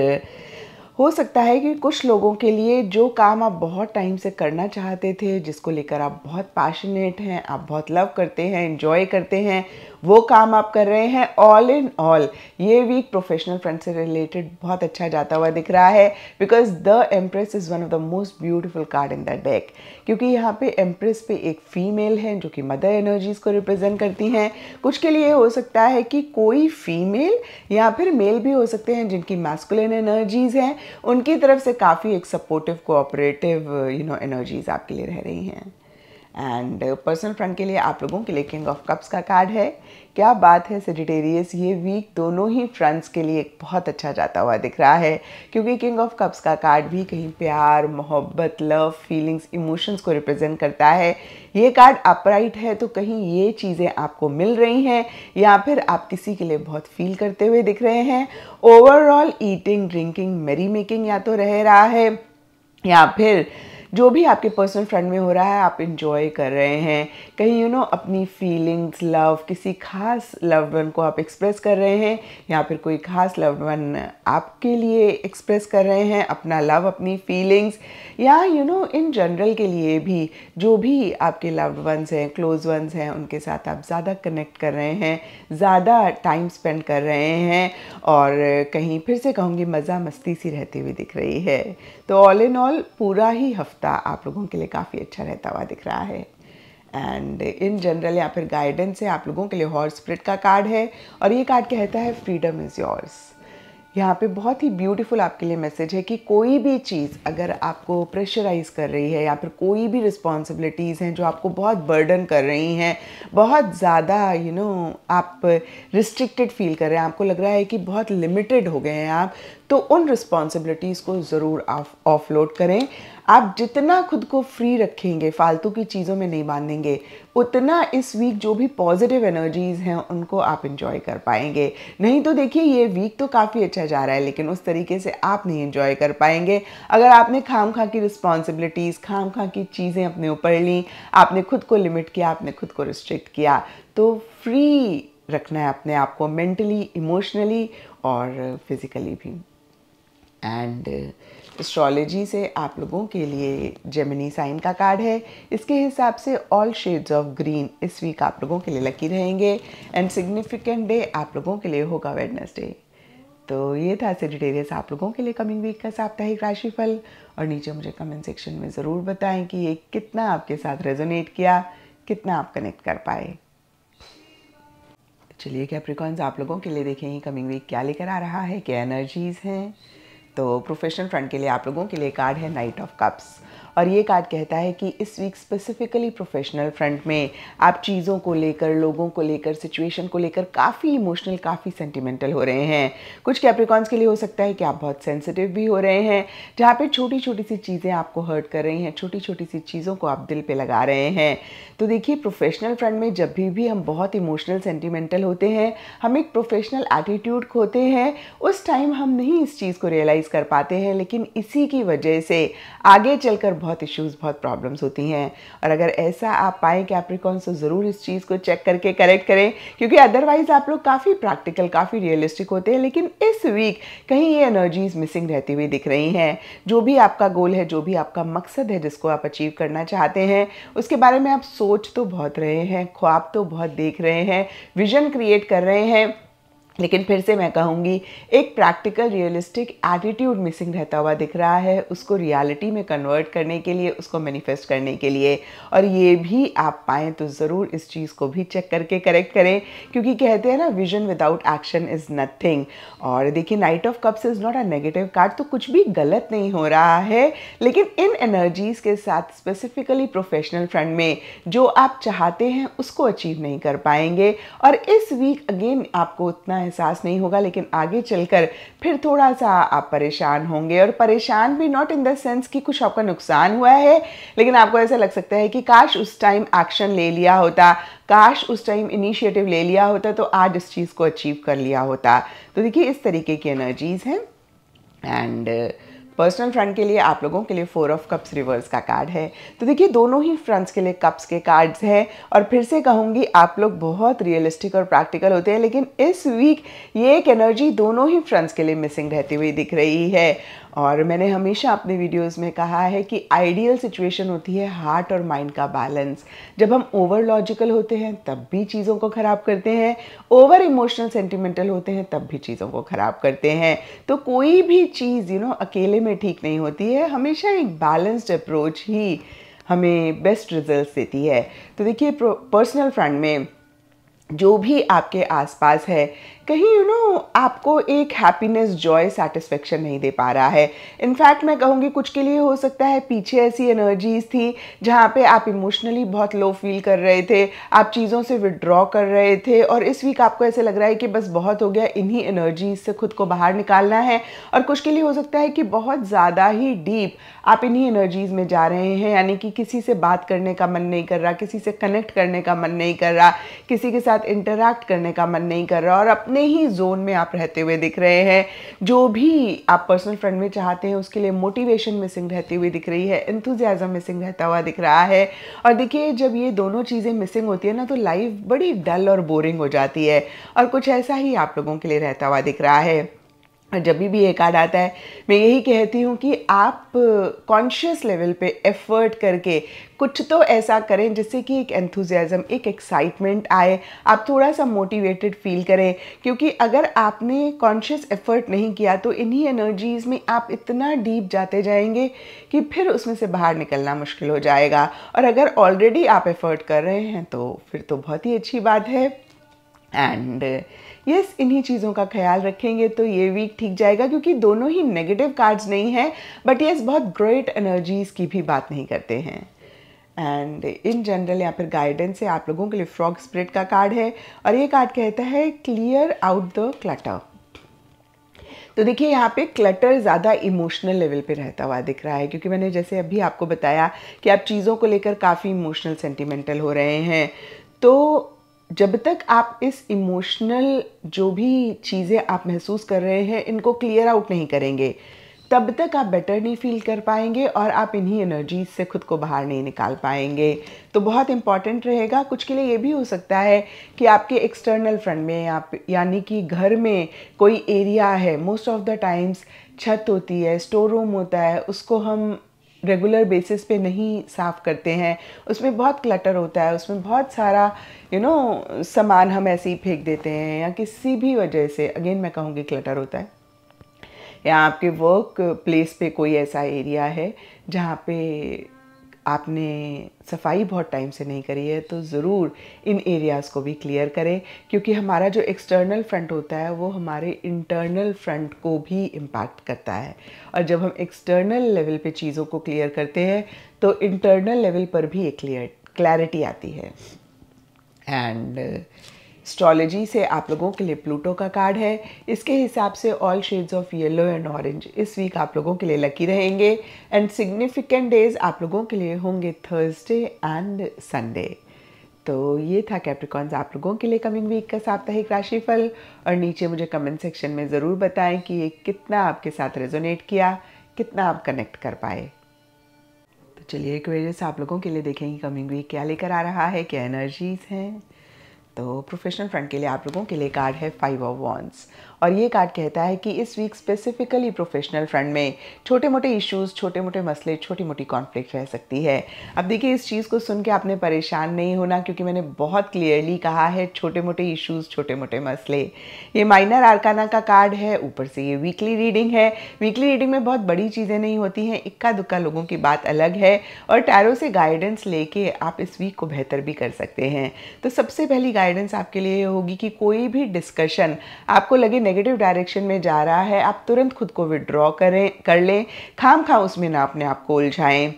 हो सकता है कि कुछ लोगों के लिए जो काम आप बहुत टाइम से करना चाहते थे, जिसको लेकर आप बहुत पैशनेट हैं, आप बहुत लव करते हैं, एंजॉय करते हैं, वो काम आप कर रहे हैं। ऑल इन ऑल ये वीक प्रोफेशनल फ्रंट से रिलेटेड बहुत अच्छा जाता हुआ दिख रहा है। Because the empress is one of the most beautiful card in the deck, क्योंकि यहाँ पे एम्प्रेस पे एक फीमेल है जो कि मदर एनर्जीज़ को रिप्रेजेंट करती हैं। कुछ के लिए हो सकता है कि कोई फीमेल या फिर मेल भी हो सकते हैं जिनकी मैस्कुलिन एनर्जीज़ हैं, उनकी तरफ से काफ़ी एक supportive, cooperative you know energies आपके लिए रह रही हैं। एंड पर्सनल फ्रंट के लिए आप लोगों के लिए किंग ऑफ कप्स का कार्ड है। क्या बात है सेजिटेरियस, ये वीक दोनों ही फ्रंट्स के लिए बहुत अच्छा जाता हुआ दिख रहा है। क्योंकि किंग ऑफ कप्स का कार्ड भी कहीं प्यार, मोहब्बत, लव, फीलिंग्स, इमोशंस को रिप्रेजेंट करता है। ये कार्ड अपराइट है तो कहीं ये चीज़ें आपको मिल रही हैं या फिर आप किसी के लिए बहुत फील करते हुए दिख रहे हैं। ओवरऑल ईटिंग, ड्रिंकिंग, मेरी मेकिंग या तो रह रहा है या फिर जो भी आपके पर्सनल फ्रंट में हो रहा है आप इन्जॉय कर रहे हैं। कहीं यू नो अपनी फीलिंग्स, लव, किसी खास लव्ड वन को आप एक्सप्रेस कर रहे हैं या फिर कोई खास लव्ड वन आपके लिए एक्सप्रेस कर रहे हैं अपना लव, अपनी फीलिंग्स। या यू नो इन जनरल के लिए भी जो भी आपके लव्ड वंस हैं, क्लोज वंस हैं, उनके साथ आप ज़्यादा कनेक्ट कर रहे हैं, ज़्यादा टाइम स्पेंड कर रहे हैं। और कहीं फिर से कहूँगी मज़ा मस्ती सी रहती हुई दिख रही है। तो ऑल इन ऑल पूरा ही हफ्ता आप लोगों के लिए काफ़ी अच्छा रहता हुआ दिख रहा है। एंड इन जनरल या फिर गाइडेंस से आप लोगों के लिए हॉर्स स्पिरिट का कार्ड है। और ये कार्ड कहता है फ्रीडम इज़ योर्स। यहाँ पे बहुत ही ब्यूटीफुल आपके लिए मैसेज है कि कोई भी चीज़ अगर आपको प्रेशराइज कर रही है या फिर कोई भी रिस्पॉन्सिबिलिटीज़ हैं जो आपको बहुत बर्डन कर रही हैं, बहुत ज़्यादा यू नो आप रिस्ट्रिक्टेड फील कर रहे हैं, आपको लग रहा है कि बहुत लिमिटेड हो गए हैं आप, तो उन रिस्पॉन्सिबिलिटीज़ को ज़रूर आप ऑफलोड करें। आप जितना खुद को फ्री रखेंगे, फालतू की चीज़ों में नहीं बांधेंगे, उतना इस वीक जो भी पॉजिटिव एनर्जीज़ हैं उनको आप इन्जॉय कर पाएंगे। नहीं तो देखिए ये वीक तो काफ़ी अच्छा जा रहा है लेकिन उस तरीके से आप नहीं इन्जॉय कर पाएंगे अगर आपने खाम खा की रिस्पॉन्सिबिलिटीज़, खाम खा की चीज़ें अपने ऊपर लीं, आपने खुद को लिमिट किया, आपने खुद को रिस्ट्रिक्ट किया। तो फ्री रखना है अपने आप को मेंटली, इमोशनली और फिज़िकली भी। एंड एस्ट्रोलॉजी से आप लोगों के लिए जेमिनी साइन का कार्ड है। इसके हिसाब से ऑल शेड्स ऑफ ग्रीन इस वीक आप लोगों के लिए लकी रहेंगे। एंड सिग्निफिकेंट डे आप लोगों के लिए होगा वेडनेसडे। तो ये था सेजिटेरियस आप लोगों के लिए कमिंग वीक का साप्ताहिक राशिफल। और नीचे मुझे कमेंट सेक्शन में ज़रूर बताएं कि ये कितना आपके साथ रेजोनेट किया, कितना आप कनेक्ट कर पाए। चलिए कैप्रिकॉर्न्स, आप लोगों के लिए देखें कमिंग वीक क्या लेकर आ रहा है, क्या एनर्जीज़ हैं। तो प्रोफेशनल फ्रंट के लिए आप लोगों के लिए कार्ड है नाइट ऑफ कप्स, और ये कार्ड कहता है कि इस वीक स्पेसिफिकली प्रोफेशनल फ्रंट में आप चीज़ों को लेकर, लोगों को लेकर, सिचुएशन को लेकर काफ़ी इमोशनल, काफ़ी सेंटिमेंटल हो रहे हैं। कुछ कैप्रिकॉर्न्स के लिए हो सकता है कि आप बहुत सेंसिटिव भी हो रहे हैं, जहाँ पे छोटी छोटी सी चीज़ें आपको हर्ट कर रही हैं, छोटी छोटी सी चीज़ों को आप दिल पर लगा रहे हैं। तो देखिए, प्रोफेशनल फ्रंट में जब भी, भी हम बहुत इमोशनल, सेंटिमेंटल होते हैं, हम एक प्रोफेशनल एटीट्यूड खोते हैं, उस टाइम हम नहीं इस चीज़ को रियलाइज़ कर पाते हैं, लेकिन इसी की वजह से आगे चलकर बहुत इश्यूज, बहुत प्रॉब्लम्स होती हैं। और अगर ऐसा आप पाएँ कैप्रिकॉर्न्स, तो ज़रूर इस चीज़ को चेक करके करेक्ट करें, क्योंकि अदरवाइज आप लोग काफ़ी प्रैक्टिकल, काफ़ी रियलिस्टिक होते हैं, लेकिन इस वीक कहीं ये एनर्जीज मिसिंग रहती हुई दिख रही हैं। जो भी आपका गोल है, जो भी आपका मकसद है, जिसको आप अचीव करना चाहते हैं, उसके बारे में आप सोच तो बहुत रहे हैं, ख्वाब तो बहुत देख रहे हैं, विजन क्रिएट कर रहे हैं, लेकिन फिर से मैं कहूँगी एक प्रैक्टिकल, रियलिस्टिक एटीट्यूड मिसिंग रहता हुआ दिख रहा है, उसको रियलिटी में कन्वर्ट करने के लिए, उसको मैनिफेस्ट करने के लिए। और ये भी आप पाएँ तो ज़रूर इस चीज़ को भी चेक करके करेक्ट करें, क्योंकि कहते हैं ना, vision without action is nothing. और देखिए, knight of cups is not a negative card, तो कुछ भी गलत नहीं हो रहा है, लेकिन इन एनर्जीज़ के साथ स्पेसिफिकली प्रोफेशनल फ्रंट में जो आप चाहते हैं उसको अचीव नहीं कर पाएंगे, और इस वीक अगेन आपको उतना एहसास नहीं होगा, लेकिन आगे चलकर फिर थोड़ा सा आप परेशान होंगे। और परेशान भी नॉट इन द सेंस कि कुछ आपका नुकसान हुआ है, लेकिन आपको ऐसा लग सकता है कि काश उस टाइम एक्शन ले लिया होता, काश उस टाइम इनिशिएटिव ले लिया होता, तो आज इस चीज़ को अचीव कर लिया होता। तो देखिए, इस तरीके की एनर्जीज हैं। एंड पर्सनल फ्रंट के लिए आप लोगों के लिए फोर ऑफ कप्स रिवर्स का कार्ड है। तो देखिए, दोनों ही फ्रंट्स के लिए कप्स के कार्ड्स हैं, और फिर से कहूँगी आप लोग बहुत रियलिस्टिक और प्रैक्टिकल होते हैं, लेकिन इस वीक ये एक एनर्जी दोनों ही फ्रंट्स के लिए मिसिंग रहती हुई दिख रही है। और मैंने हमेशा अपने वीडियोस में कहा है कि आइडियल सिचुएशन होती है हार्ट और माइंड का बैलेंस। जब हम ओवर लॉजिकल होते हैं तब भी चीज़ों को ख़राब करते हैं, ओवर इमोशनल, सेंटिमेंटल होते हैं तब भी चीज़ों को ख़राब करते हैं। तो कोई भी चीज़ यू नो अकेले में ठीक नहीं होती है, हमेशा एक बैलेंस्ड अप्रोच ही हमें बेस्ट रिजल्ट्स देती है। तो देखिए, पर्सनल फ्रंट में जो भी आपके आसपास है, कहीं यू you नो know, आपको एक हैप्पीनेस, जॉय, सेटिस्फेक्शन नहीं दे पा रहा है। इनफैक्ट मैं कहूँगी कुछ के लिए हो सकता है पीछे ऐसी एनर्जीज थी जहाँ पे आप इमोशनली बहुत लो फील कर रहे थे, आप चीज़ों से विड्रॉ कर रहे थे, और इस वीक आपको ऐसे लग रहा है कि बस बहुत हो गया, इन्हीं एनर्जीज से खुद को बाहर निकालना है। और कुछ के लिए हो सकता है कि बहुत ज़्यादा ही डीप आप इन्हीं एनर्जीज में जा रहे हैं, यानी कि किसी से बात करने का मन नहीं कर रहा, किसी से कनेक्ट करने का मन नहीं कर रहा, किसी के साथ इंटरैक्ट करने का मन नहीं कर रहा, और अपने ही जोन में आप रहते हुए दिख रहे हैं। जो भी आप पर्सनल फ्रंट में चाहते हैं उसके लिए मोटिवेशन मिसिंग रहती हुई दिख रही है, एंथुजियाज्म मिसिंग रहता हुआ दिख रहा है। और देखिए, जब ये दोनों चीज़ें मिसिंग होती है ना, तो लाइफ बड़ी डल और बोरिंग हो जाती है, और कुछ ऐसा ही आप लोगों के लिए रहता हुआ दिख रहा है। जब भी भी ये कार्ड आता है, मैं यही कहती हूँ कि आप कॉन्शियस लेवल पे एफर्ट करके कुछ तो ऐसा करें जिससे कि एक एंथुजियाज्म, एक एक्साइटमेंट आए, आप थोड़ा सा मोटिवेटेड फील करें, क्योंकि अगर आपने कॉन्शियस एफर्ट नहीं किया तो इन्हीं एनर्जीज़ में आप इतना डीप जाते जाएंगे कि फिर उसमें से बाहर निकलना मुश्किल हो जाएगा। और अगर ऑलरेडी आप एफर्ट कर रहे हैं तो फिर तो बहुत ही अच्छी बात है। एंड यस yes, इन्हीं चीज़ों का ख्याल रखेंगे तो ये वीक ठीक जाएगा, क्योंकि दोनों ही नेगेटिव कार्ड्स नहीं हैं, बट यस yes, बहुत ग्रेट एनर्जीज़ की भी बात नहीं करते हैं। एंड इन जनरल या फिर गाइडेंस से आप लोगों के लिए फ्रॉग स्प्रिट का कार्ड है, और ये कार्ड कहता है क्लियर आउट द क्लटर। तो देखिए, यहाँ पे क्लटर ज़्यादा इमोशनल लेवल पे रहता हुआ दिख रहा है, क्योंकि मैंने जैसे अभी आपको बताया कि आप चीज़ों को लेकर काफ़ी इमोशनल, सेंटिमेंटल हो रहे हैं। तो जब तक आप इस इमोशनल जो भी चीज़ें आप महसूस कर रहे हैं इनको क्लियर आउट नहीं करेंगे, तब तक आप बेटर नहीं फील कर पाएंगे, और आप इन्हीं एनर्जीज से खुद को बाहर नहीं निकाल पाएंगे। तो बहुत इंपॉर्टेंट रहेगा। कुछ के लिए ये भी हो सकता है कि आपके एक्सटर्नल फ्रंट में आप यानी कि घर में कोई एरिया है, मोस्ट ऑफ द टाइम्स छत होती है, स्टोर रूम होता है, उसको हम रेगुलर बेसिस पे नहीं साफ़ करते हैं, उसमें बहुत क्लटर होता है, उसमें बहुत सारा यू नो सामान हम ऐसे ही फेंक देते हैं, या किसी भी वजह से अगेन मैं कहूँगी क्लटर होता है। या आपके वर्क प्लेस पे कोई ऐसा एरिया है जहाँ पे आपने सफाई बहुत टाइम से नहीं करी है तो ज़रूर इन एरियाज़ को भी क्लियर करें, क्योंकि हमारा जो एक्सटर्नल फ्रंट होता है वो हमारे इंटरनल फ्रंट को भी इम्पैक्ट करता है। और जब हम एक्सटर्नल लेवल पे चीज़ों को क्लियर करते हैं तो इंटरनल लेवल पर भी एक क्लियर क्लैरिटी आती है। एंड एस्ट्रोलॉजी से आप लोगों के लिए प्लूटो का कार्ड है, इसके हिसाब से all shades of yellow and orange इस वीक आप लोगों के लिए लकी रहेंगे। एंड सिग्निफिकेंट डेज आप लोगों के लिए होंगे थर्सडे एंड संडे। तो ये था कैप्रिकॉर्न्स आप लोगों के लिए कमिंग वीक का साप्ताहिक राशिफल, और नीचे मुझे कमेंट सेक्शन में ज़रूर बताएं कि ये कितना आपके साथ रेजोनेट किया, कितना आप कनेक्ट कर पाए। तो चलिए एक्वेरियस आप लोगों के लिए देखेंगे कमिंग वीक क्या लेकर आ रहा है, क्या एनर्जीज़ हैं। तो प्रोफेशनल फ्रंट के लिए आप लोगों के लिए कार्ड है फाइव ऑफ वॉन्ड्स, और ये कार्ड कहता है कि इस वीक स्पेसिफिकली प्रोफेशनल फ्रंट में छोटे मोटे इश्यूज़, छोटे मोटे मसले, छोटी मोटी कॉन्फ्लिक्ट रह सकती है। अब देखिए, इस चीज़ को सुन के आपने परेशान नहीं होना, क्योंकि मैंने बहुत क्लियरली कहा है छोटे मोटे इश्यूज़, छोटे मोटे मसले। ये माइनर आर्काना का कार्ड है, ऊपर से ये वीकली रीडिंग है। वीकली रीडिंग में बहुत बड़ी चीज़ें नहीं होती हैं, इक्का दुक्का लोगों की बात अलग है, और टैरो से गाइडेंस लेके आप इस वीक को बेहतर भी कर सकते हैं। तो सबसे पहली गाइडेंस आपके लिए होगी कि कोई भी डिस्कशन आपको लगे नेगेटिव डायरेक्शन में जा रहा है, आप तुरंत खुद को विड्रॉ करें कर लें, खाम खा उसमें ना अपने आप को उलझाएं।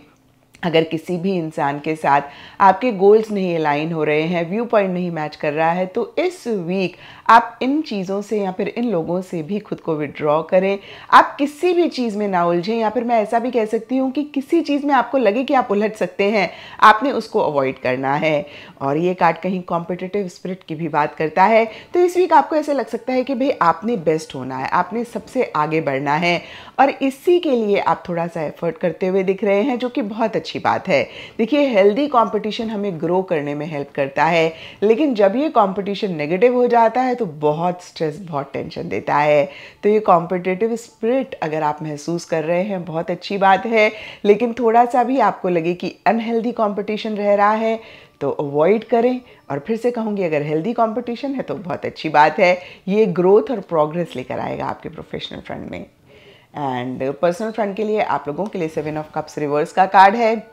अगर किसी भी इंसान के साथ आपके गोल्स नहीं अलाइन हो रहे हैं, व्यू पॉइंट नहीं मैच कर रहा है, तो इस वीक आप इन चीज़ों से या फिर इन लोगों से भी खुद को विड्रॉ करें। आप किसी भी चीज़ में ना उलझें, या फिर मैं ऐसा भी कह सकती हूँ कि किसी चीज़ में आपको लगे कि आप उलझ सकते हैं, आपने उसको अवॉइड करना है। और ये कार्ड कहीं कॉम्पिटिटिव स्पिरिट की भी बात करता है, तो इस वीक आपको ऐसा लग सकता है कि भाई आपने बेस्ट होना है, आपने सबसे आगे बढ़ना है, और इसी के लिए आप थोड़ा सा एफर्ट करते हुए दिख रहे हैं, जो कि बहुत अच्छी बात है। देखिए, हेल्दी कंपटीशन हमें ग्रो करने में हेल्प करता है, लेकिन जब ये कंपटीशन नेगेटिव हो जाता है तो बहुत स्ट्रेस, बहुत टेंशन देता है। तो ये कॉम्पिटिटिव स्पिरिट अगर आप महसूस कर रहे हैं, बहुत अच्छी बात है, लेकिन थोड़ा सा भी आपको लगे कि अनहेल्दी कंपटीशन रह रहा है तो अवॉइड करें। और फिर से कहूँगी, अगर हेल्दी कंपटीशन है तो बहुत अच्छी बात है, ये ग्रोथ और प्रोग्रेस लेकर आएगा आपके प्रोफेशनल फ्रंट में। एंड पर्सनल फ्रंट के लिए आप लोगों के लिए सेवन ऑफ कप्स रिवर्स का कार्ड है,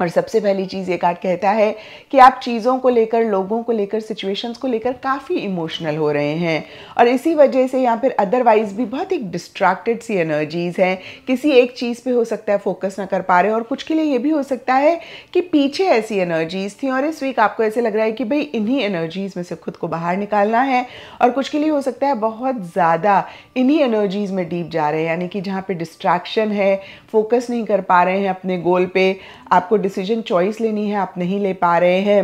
और सबसे पहली चीज़ ये कार्ड कहता है कि आप चीज़ों को लेकर, लोगों को लेकर, सिचुएशंस को लेकर काफ़ी इमोशनल हो रहे हैं, और इसी वजह से या फिर अदरवाइज भी बहुत एक डिस्ट्रैक्टेड सी एनर्जीज़ हैं। किसी एक चीज़ पे हो सकता है फोकस ना कर पा रहे हो, और कुछ के लिए ये भी हो सकता है कि पीछे ऐसी एनर्जीज़ थी और इस वीक आपको ऐसे लग रहा है कि भाई इन्हीं एनर्जीज़ में से खुद को बाहर निकालना है, और कुछ के लिए हो सकता है बहुत ज़्यादा इन्हीं एनर्जीज़ में डीप जा रहे हैं, यानी कि जहाँ पर डिस्ट्रैक्शन है, फोकस नहीं कर पा रहे हैं अपने गोल पर, आपको डिसीजन चॉइस लेनी है, आप नहीं ले पा रहे हैं।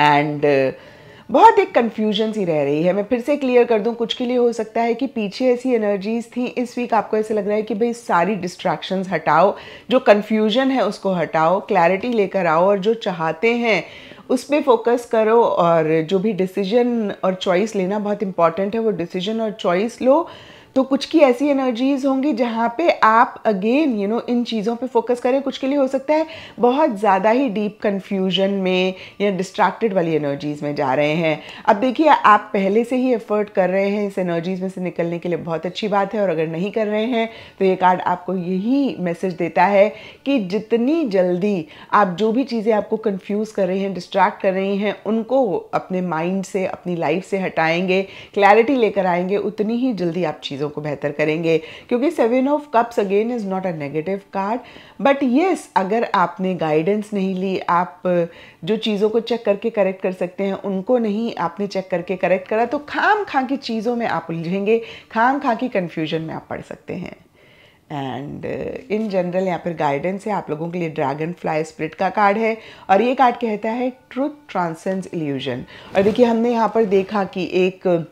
एंड बहुत एक कन्फ्यूजन सी रह रही है। मैं फिर से क्लियर कर दूं, कुछ के लिए हो सकता है कि पीछे ऐसी एनर्जीज थी, इस वीक आपको ऐसे लग रहा है कि भाई सारी डिस्ट्रैक्शंस हटाओ, जो कन्फ्यूजन है उसको हटाओ, क्लैरिटी लेकर आओ, और जो चाहते हैं उस पर फोकस करो, और जो भी डिसीजन और चॉइस लेना बहुत इंपॉर्टेंट है वो डिसीजन और चॉइस लो। तो कुछ की ऐसी एनर्जीज़ होंगी जहाँ पे आप अगेन यू नो इन चीज़ों पे फोकस करें। कुछ के लिए हो सकता है बहुत ज़्यादा ही डीप कन्फ्यूजन में या डिस्ट्रैक्टेड वाली एनर्जीज़ में जा रहे हैं। अब देखिए, आप पहले से ही एफर्ट कर रहे हैं इस एनर्जीज़ में से निकलने के लिए, बहुत अच्छी बात है, और अगर नहीं कर रहे हैं तो ये कार्ड आपको यही मैसेज देता है कि जितनी जल्दी आप जो भी चीज़ें आपको कन्फ्यूज़ कर रही हैं, डिस्ट्रैक्ट कर रही हैं, उनको अपने माइंड से, अपनी लाइफ से हटाएँगे, क्लैरिटी लेकर आएंगे, उतनी ही जल्दी आप चीज़ें को बेहतर करेंगे। क्योंकि seven of cups again is not a negative card, but yes, अगर आपने गाइडेंस नहीं ली, आप जो चीज़ों को चेक करके करेक्ट कर सकते हैं उनको नहीं आपने चेक करके करेक्ट करा, तो खाम खा की चीज़ों में आप उलझेंगे, खाम खा की कन्फ्यूजन में आप पड़ सकते हैं। एंड इन जनरल यहाँ पर गाइडेंस है आप लोगों के लिए ड्रैगन फ्लाई स्पिरिट का कार्ड है, और ये कार्ड कहता है ट्रूथ ट्रांसेंड्स इल्यूजन। और देखिए, हमने यहाँ पर देखा कि एक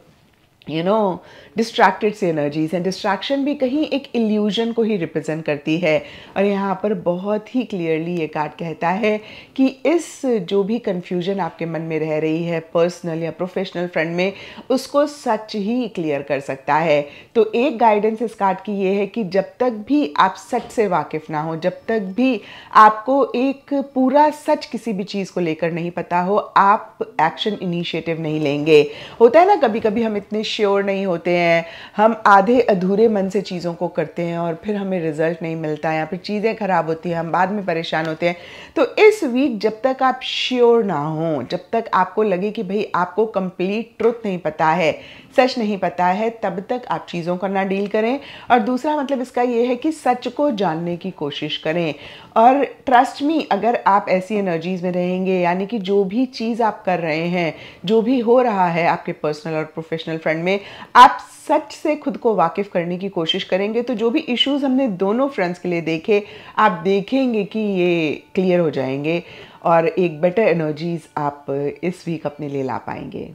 यू नो डिस्ट्रैक्टेड से एनर्जीज हैं, डिस्ट्रैक्शन भी कहीं एक इल्यूजन को ही रिप्रेजेंट करती है, और यहाँ पर बहुत ही क्लियरली ये कार्ड कहता है कि इस जो भी कन्फ्यूजन आपके मन में रह रही है पर्सनल या प्रोफेशनल फ्रंट में, उसको सच ही क्लियर कर सकता है। तो एक गाइडेंस इस कार्ड की ये है कि जब तक भी आप सच से वाकिफ ना हो, जब तक भी आपको एक पूरा सच किसी भी चीज़ को लेकर नहीं पता हो, आप एक्शन इनिशिएटिव नहीं लेंगे। होता है ना, कभी कभी हम इतने श्योर नहीं होते हैं, हम आधे अधूरे मन से चीज़ों को करते हैं और फिर हमें रिजल्ट नहीं मिलता है या फिर चीज़ें ख़राब होती हैं, हम बाद में परेशान होते हैं। तो इस वीक जब तक आप श्योर ना हों, जब तक आपको लगे कि भाई आपको कंप्लीट ट्रुथ नहीं पता है, सच नहीं पता है, तब तक आप चीज़ों का ना डील करें। और दूसरा मतलब इसका ये है कि सच को जानने की कोशिश करें। और ट्रस्ट मी, अगर आप ऐसी एनर्जीज़ में रहेंगे, यानी कि जो भी चीज़ आप कर रहे हैं, जो भी हो रहा है आपके पर्सनल और प्रोफेशनल फ्रंट में, आप सच से खुद को वाकिफ़ करने की कोशिश करेंगे तो जो भी इश्यूज़ हमने दोनों फ्रंट्स के लिए देखे, आप देखेंगे कि ये क्लियर हो जाएंगे और एक बेटर एनर्जीज़ आप इस वीक अपने लिए ला पाएंगे।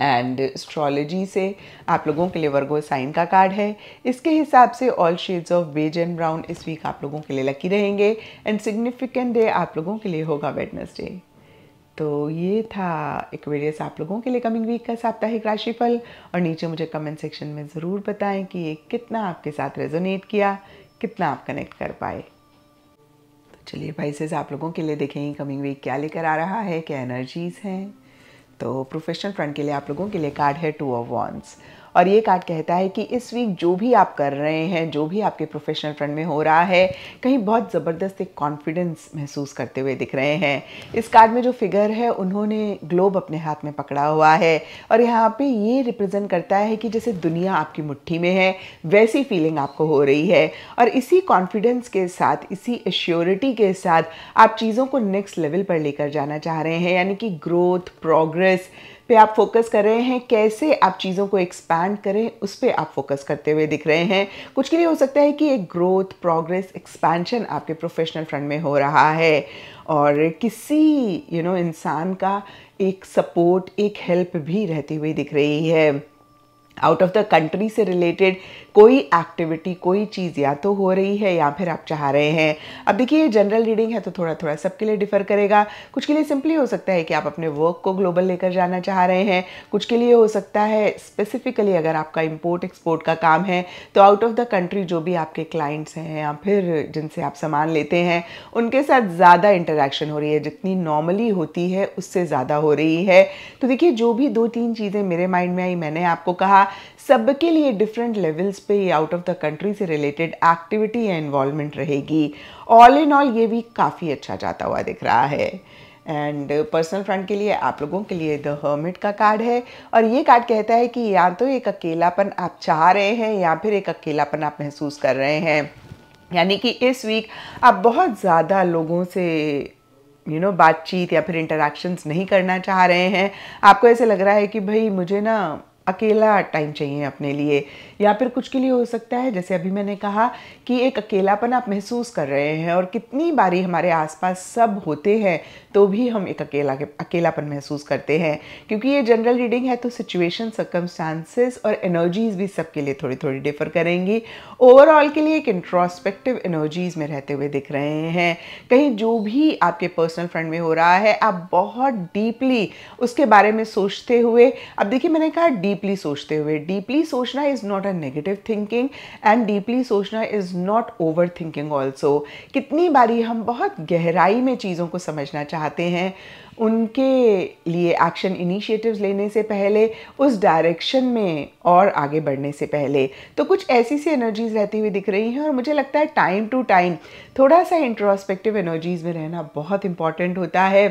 एंड एस्ट्रोलॉजी से आप लोगों के लिए वर्गो साइन का कार्ड है, इसके हिसाब से all shades of beige and brown इस वीक आप लोगों के लिए लकी रहेंगे। एंड सिग्निफिकेंट डे आप लोगों के लिए होगा वेडनेसडे। तो ये था एक्वेरियस आप लोगों के लिए कमिंग वीक का साप्ताहिक राशिफल। और नीचे मुझे कमेंट सेक्शन में ज़रूर बताएं कि ये कितना आपके साथ रेजोनेट किया, कितना आप कनेक्ट कर पाए। तो चलिए वाइसेस आप लोगों के लिए देखेंगे कमिंग वीक क्या लेकर आ रहा है, क्या एनर्जीज़ हैं। तो प्रोफेशनल फ्रंट के लिए आप लोगों के लिए कार्ड है टू ऑफ वॉन्ड्स, और ये कार्ड कहता है कि इस वीक जो भी आप कर रहे हैं, जो भी आपके प्रोफेशनल फ्रंट में हो रहा है, कहीं बहुत ज़बरदस्त एक कॉन्फिडेंस महसूस करते हुए दिख रहे हैं। इस कार्ड में जो फिगर है उन्होंने ग्लोब अपने हाथ में पकड़ा हुआ है और यहाँ पे ये रिप्रेजेंट करता है कि जैसे दुनिया आपकी मुट्ठी में है, वैसी फीलिंग आपको हो रही है। और इसी कॉन्फिडेंस के साथ, इसी एश्योरिटी के साथ आप चीज़ों को नेक्स्ट लेवल पर लेकर जाना चाह रहे हैं, यानी कि ग्रोथ, प्रोग्रेस पे आप फोकस कर रहे हैं, कैसे आप चीज़ों को एक्सपैंड करें उस पे आप फोकस करते हुए दिख रहे हैं। कुछ के लिए हो सकता है कि एक ग्रोथ, प्रोग्रेस, एक्सपेंशन आपके प्रोफेशनल फ्रंट में हो रहा है और किसी यू नो इंसान का एक सपोर्ट, एक हेल्प भी रहती हुई दिख रही है। आउट ऑफ द कंट्री से रिलेटेड कोई एक्टिविटी, कोई चीज़ या तो हो रही है या फिर आप चाह रहे हैं। अब देखिए ये जनरल रीडिंग है तो थोड़ा थोड़ा सबके लिए डिफर करेगा। कुछ के लिए सिंपली हो सकता है कि आप अपने वर्क को ग्लोबल लेकर जाना चाह रहे हैं, कुछ के लिए हो सकता है स्पेसिफिकली अगर आपका इंपोर्ट एक्सपोर्ट का काम है तो आउट ऑफ द कंट्री जो भी आपके क्लाइंट्स हैं या फिर जिनसे आप सामान लेते हैं उनके साथ ज़्यादा इंटरेक्शन हो रही है, जितनी नॉर्मली होती है उससे ज़्यादा हो रही है। तो देखिए जो भी दो तीन चीज़ें मेरे माइंड में आई, मैंने आपको कहा सबके लिए डिफरेंट लेवल्स पे ये आउट ऑफ द कंट्री से रिलेटेड एक्टिविटी या इन्वॉल्वमेंट रहेगी। ऑल इन ऑल ये वीक काफ़ी अच्छा जाता हुआ दिख रहा है। एंड पर्सनल फ्रंट के लिए आप लोगों के लिए द हर्मिट का कार्ड है, और ये कार्ड कहता है कि या तो एक अकेलापन आप चाह रहे हैं या फिर एक अकेलापन आप महसूस कर रहे हैं, यानी कि इस वीक आप बहुत ज़्यादा लोगों से यू नो बातचीत या फिर इंटरेक्शंस नहीं करना चाह रहे हैं। आपको ऐसे लग रहा है कि भाई मुझे ना अकेला टाइम चाहिए अपने लिए, या फिर कुछ के लिए हो सकता है जैसे अभी मैंने कहा कि एक अकेलापन आप महसूस कर रहे हैं और कितनी बारी हमारे आसपास सब होते हैं तो भी हम एक अकेला अकेलापन महसूस करते हैं। क्योंकि ये जनरल रीडिंग है तो सिचुएशन, सर्कमस्टांसेस और एनर्जीज़ भी सबके लिए थोड़ी थोड़ी डिफर करेंगी। ओवरऑल के लिए एक इंट्रोस्पेक्टिव एनर्जीज़ में रहते हुए दिख रहे हैं। कहीं जो भी आपके पर्सनल फ्रंट में हो रहा है आप बहुत डीपली उसके बारे में सोचते हुए, अब देखिए मैंने कहा डीपली सोचते हुए, डीपली सोचना is not a negative thinking and deeply सोचना is not overthinking also. कितनी बारी हम बहुत गहराई में चीज़ों को समझना चाहते हैं, उनके लिए एक्शन इनिशिएटिव्स लेने से पहले, उस डायरेक्शन में और आगे बढ़ने से पहले, तो कुछ ऐसी सी एनर्जीज़ रहती हुई दिख रही हैं। और मुझे लगता है टाइम टू टाइम थोड़ा सा इंट्रोस्पेक्टिव एनर्जीज़ में रहना बहुत इंपॉर्टेंट होता है,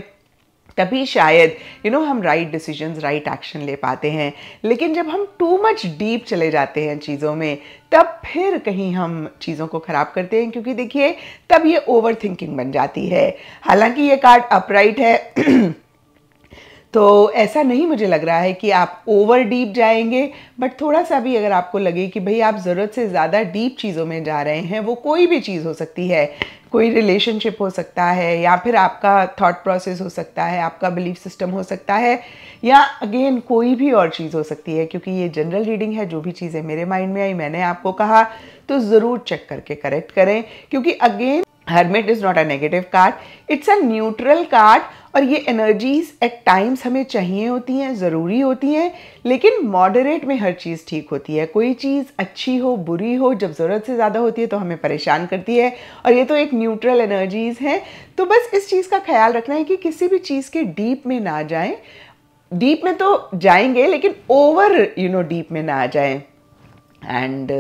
तभी शायद यू नो हम राइट डिसीजंस, राइट एक्शन ले पाते हैं। लेकिन जब हम टू मच डीप चले जाते हैं चीज़ों में तब फिर कहीं हम चीज़ों को ख़राब करते हैं, क्योंकि देखिए तब ये ओवर थिंकिंग बन जाती है। हालांकि ये कार्ड अपराइट है तो ऐसा नहीं मुझे लग रहा है कि आप ओवर डीप जाएंगे, बट थोड़ा सा भी अगर आपको लगे कि भाई आप ज़रूरत से ज़्यादा डीप चीज़ों में जा रहे हैं, वो कोई भी चीज़ हो सकती है, कोई रिलेशनशिप हो सकता है या फिर आपका थॉट प्रोसेस हो सकता है, आपका बिलीफ सिस्टम हो सकता है, या अगेन कोई भी और चीज़ हो सकती है, क्योंकि ये जनरल रीडिंग है, जो भी चीज़ें मेरे माइंड में आई मैंने आपको कहा, तो ज़रूर चेक करके करेक्ट करें। क्योंकि again hermit is not a negative card, it's a neutral card. और ये एनर्जीज़ एट टाइम्स हमें चाहिए होती हैं, ज़रूरी होती हैं, लेकिन मॉडरेट में हर चीज़ ठीक होती है। कोई चीज़ अच्छी हो, बुरी हो, जब ज़रूरत से ज़्यादा होती है तो हमें परेशान करती है, और ये तो एक न्यूट्रल एनर्जीज़ हैं। तो बस इस चीज़ का ख्याल रखना है कि किसी भी चीज़ के डीप में ना जाएं, डीप में तो जाएंगे लेकिन ओवर यू नो डीप में ना आ जाएं। एंड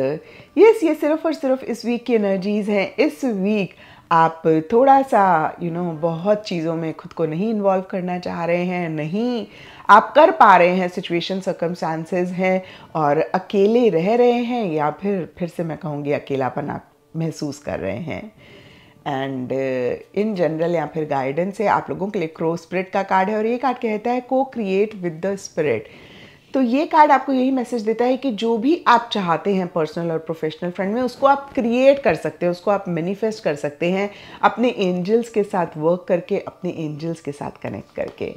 यस ये सिर्फ और सिर्फ इस वीक की एनर्जीज़ हैं। इस वीक आप थोड़ा सा यू नो बहुत चीज़ों में खुद को नहीं इन्वॉल्व करना चाह रहे हैं, नहीं आप कर पा रहे हैं, सिचुएशन सर्कमस्टांसेस हैं और अकेले रह रहे हैं या फिर फिर से मैं कहूँगी अकेलापन आप महसूस कर रहे हैं। एंड इन जनरल या फिर गाइडेंस है आप लोगों के लिए क्रो स्पिरिट का कार्ड है और ये कार्ड कहता है को क्रिएट विद द स्पिरिट। तो ये कार्ड आपको यही मैसेज देता है कि जो भी आप चाहते हैं पर्सनल और प्रोफेशनल फ्रंट में उसको आप क्रिएट कर सकते हैं, उसको आप मैनिफेस्ट कर सकते हैं अपने एंजल्स के साथ वर्क करके, अपने एंजल्स के साथ कनेक्ट करके।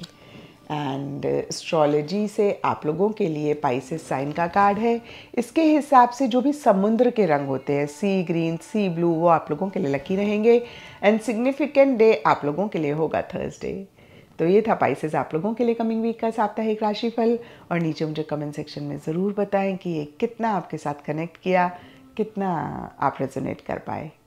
एंड एस्ट्रोलॉजी से आप लोगों के लिए पाइसेस साइन का कार्ड है। इसके हिसाब से जो भी समुद्र के रंग होते हैं सी ग्रीन सी ब्लू वो आप लोगों के लिए लकी रहेंगे। एंड सिग्निफिकेंट डे आप लोगों के लिए होगा थर्सडे। तो ये था पाइसेस आप लोगों के लिए कमिंग वीक का साप्ताहिक राशिफल। और नीचे मुझे कमेंट सेक्शन में ज़रूर बताएं कि ये कितना आपके साथ कनेक्ट किया, कितना आप रेजोनेट कर पाए।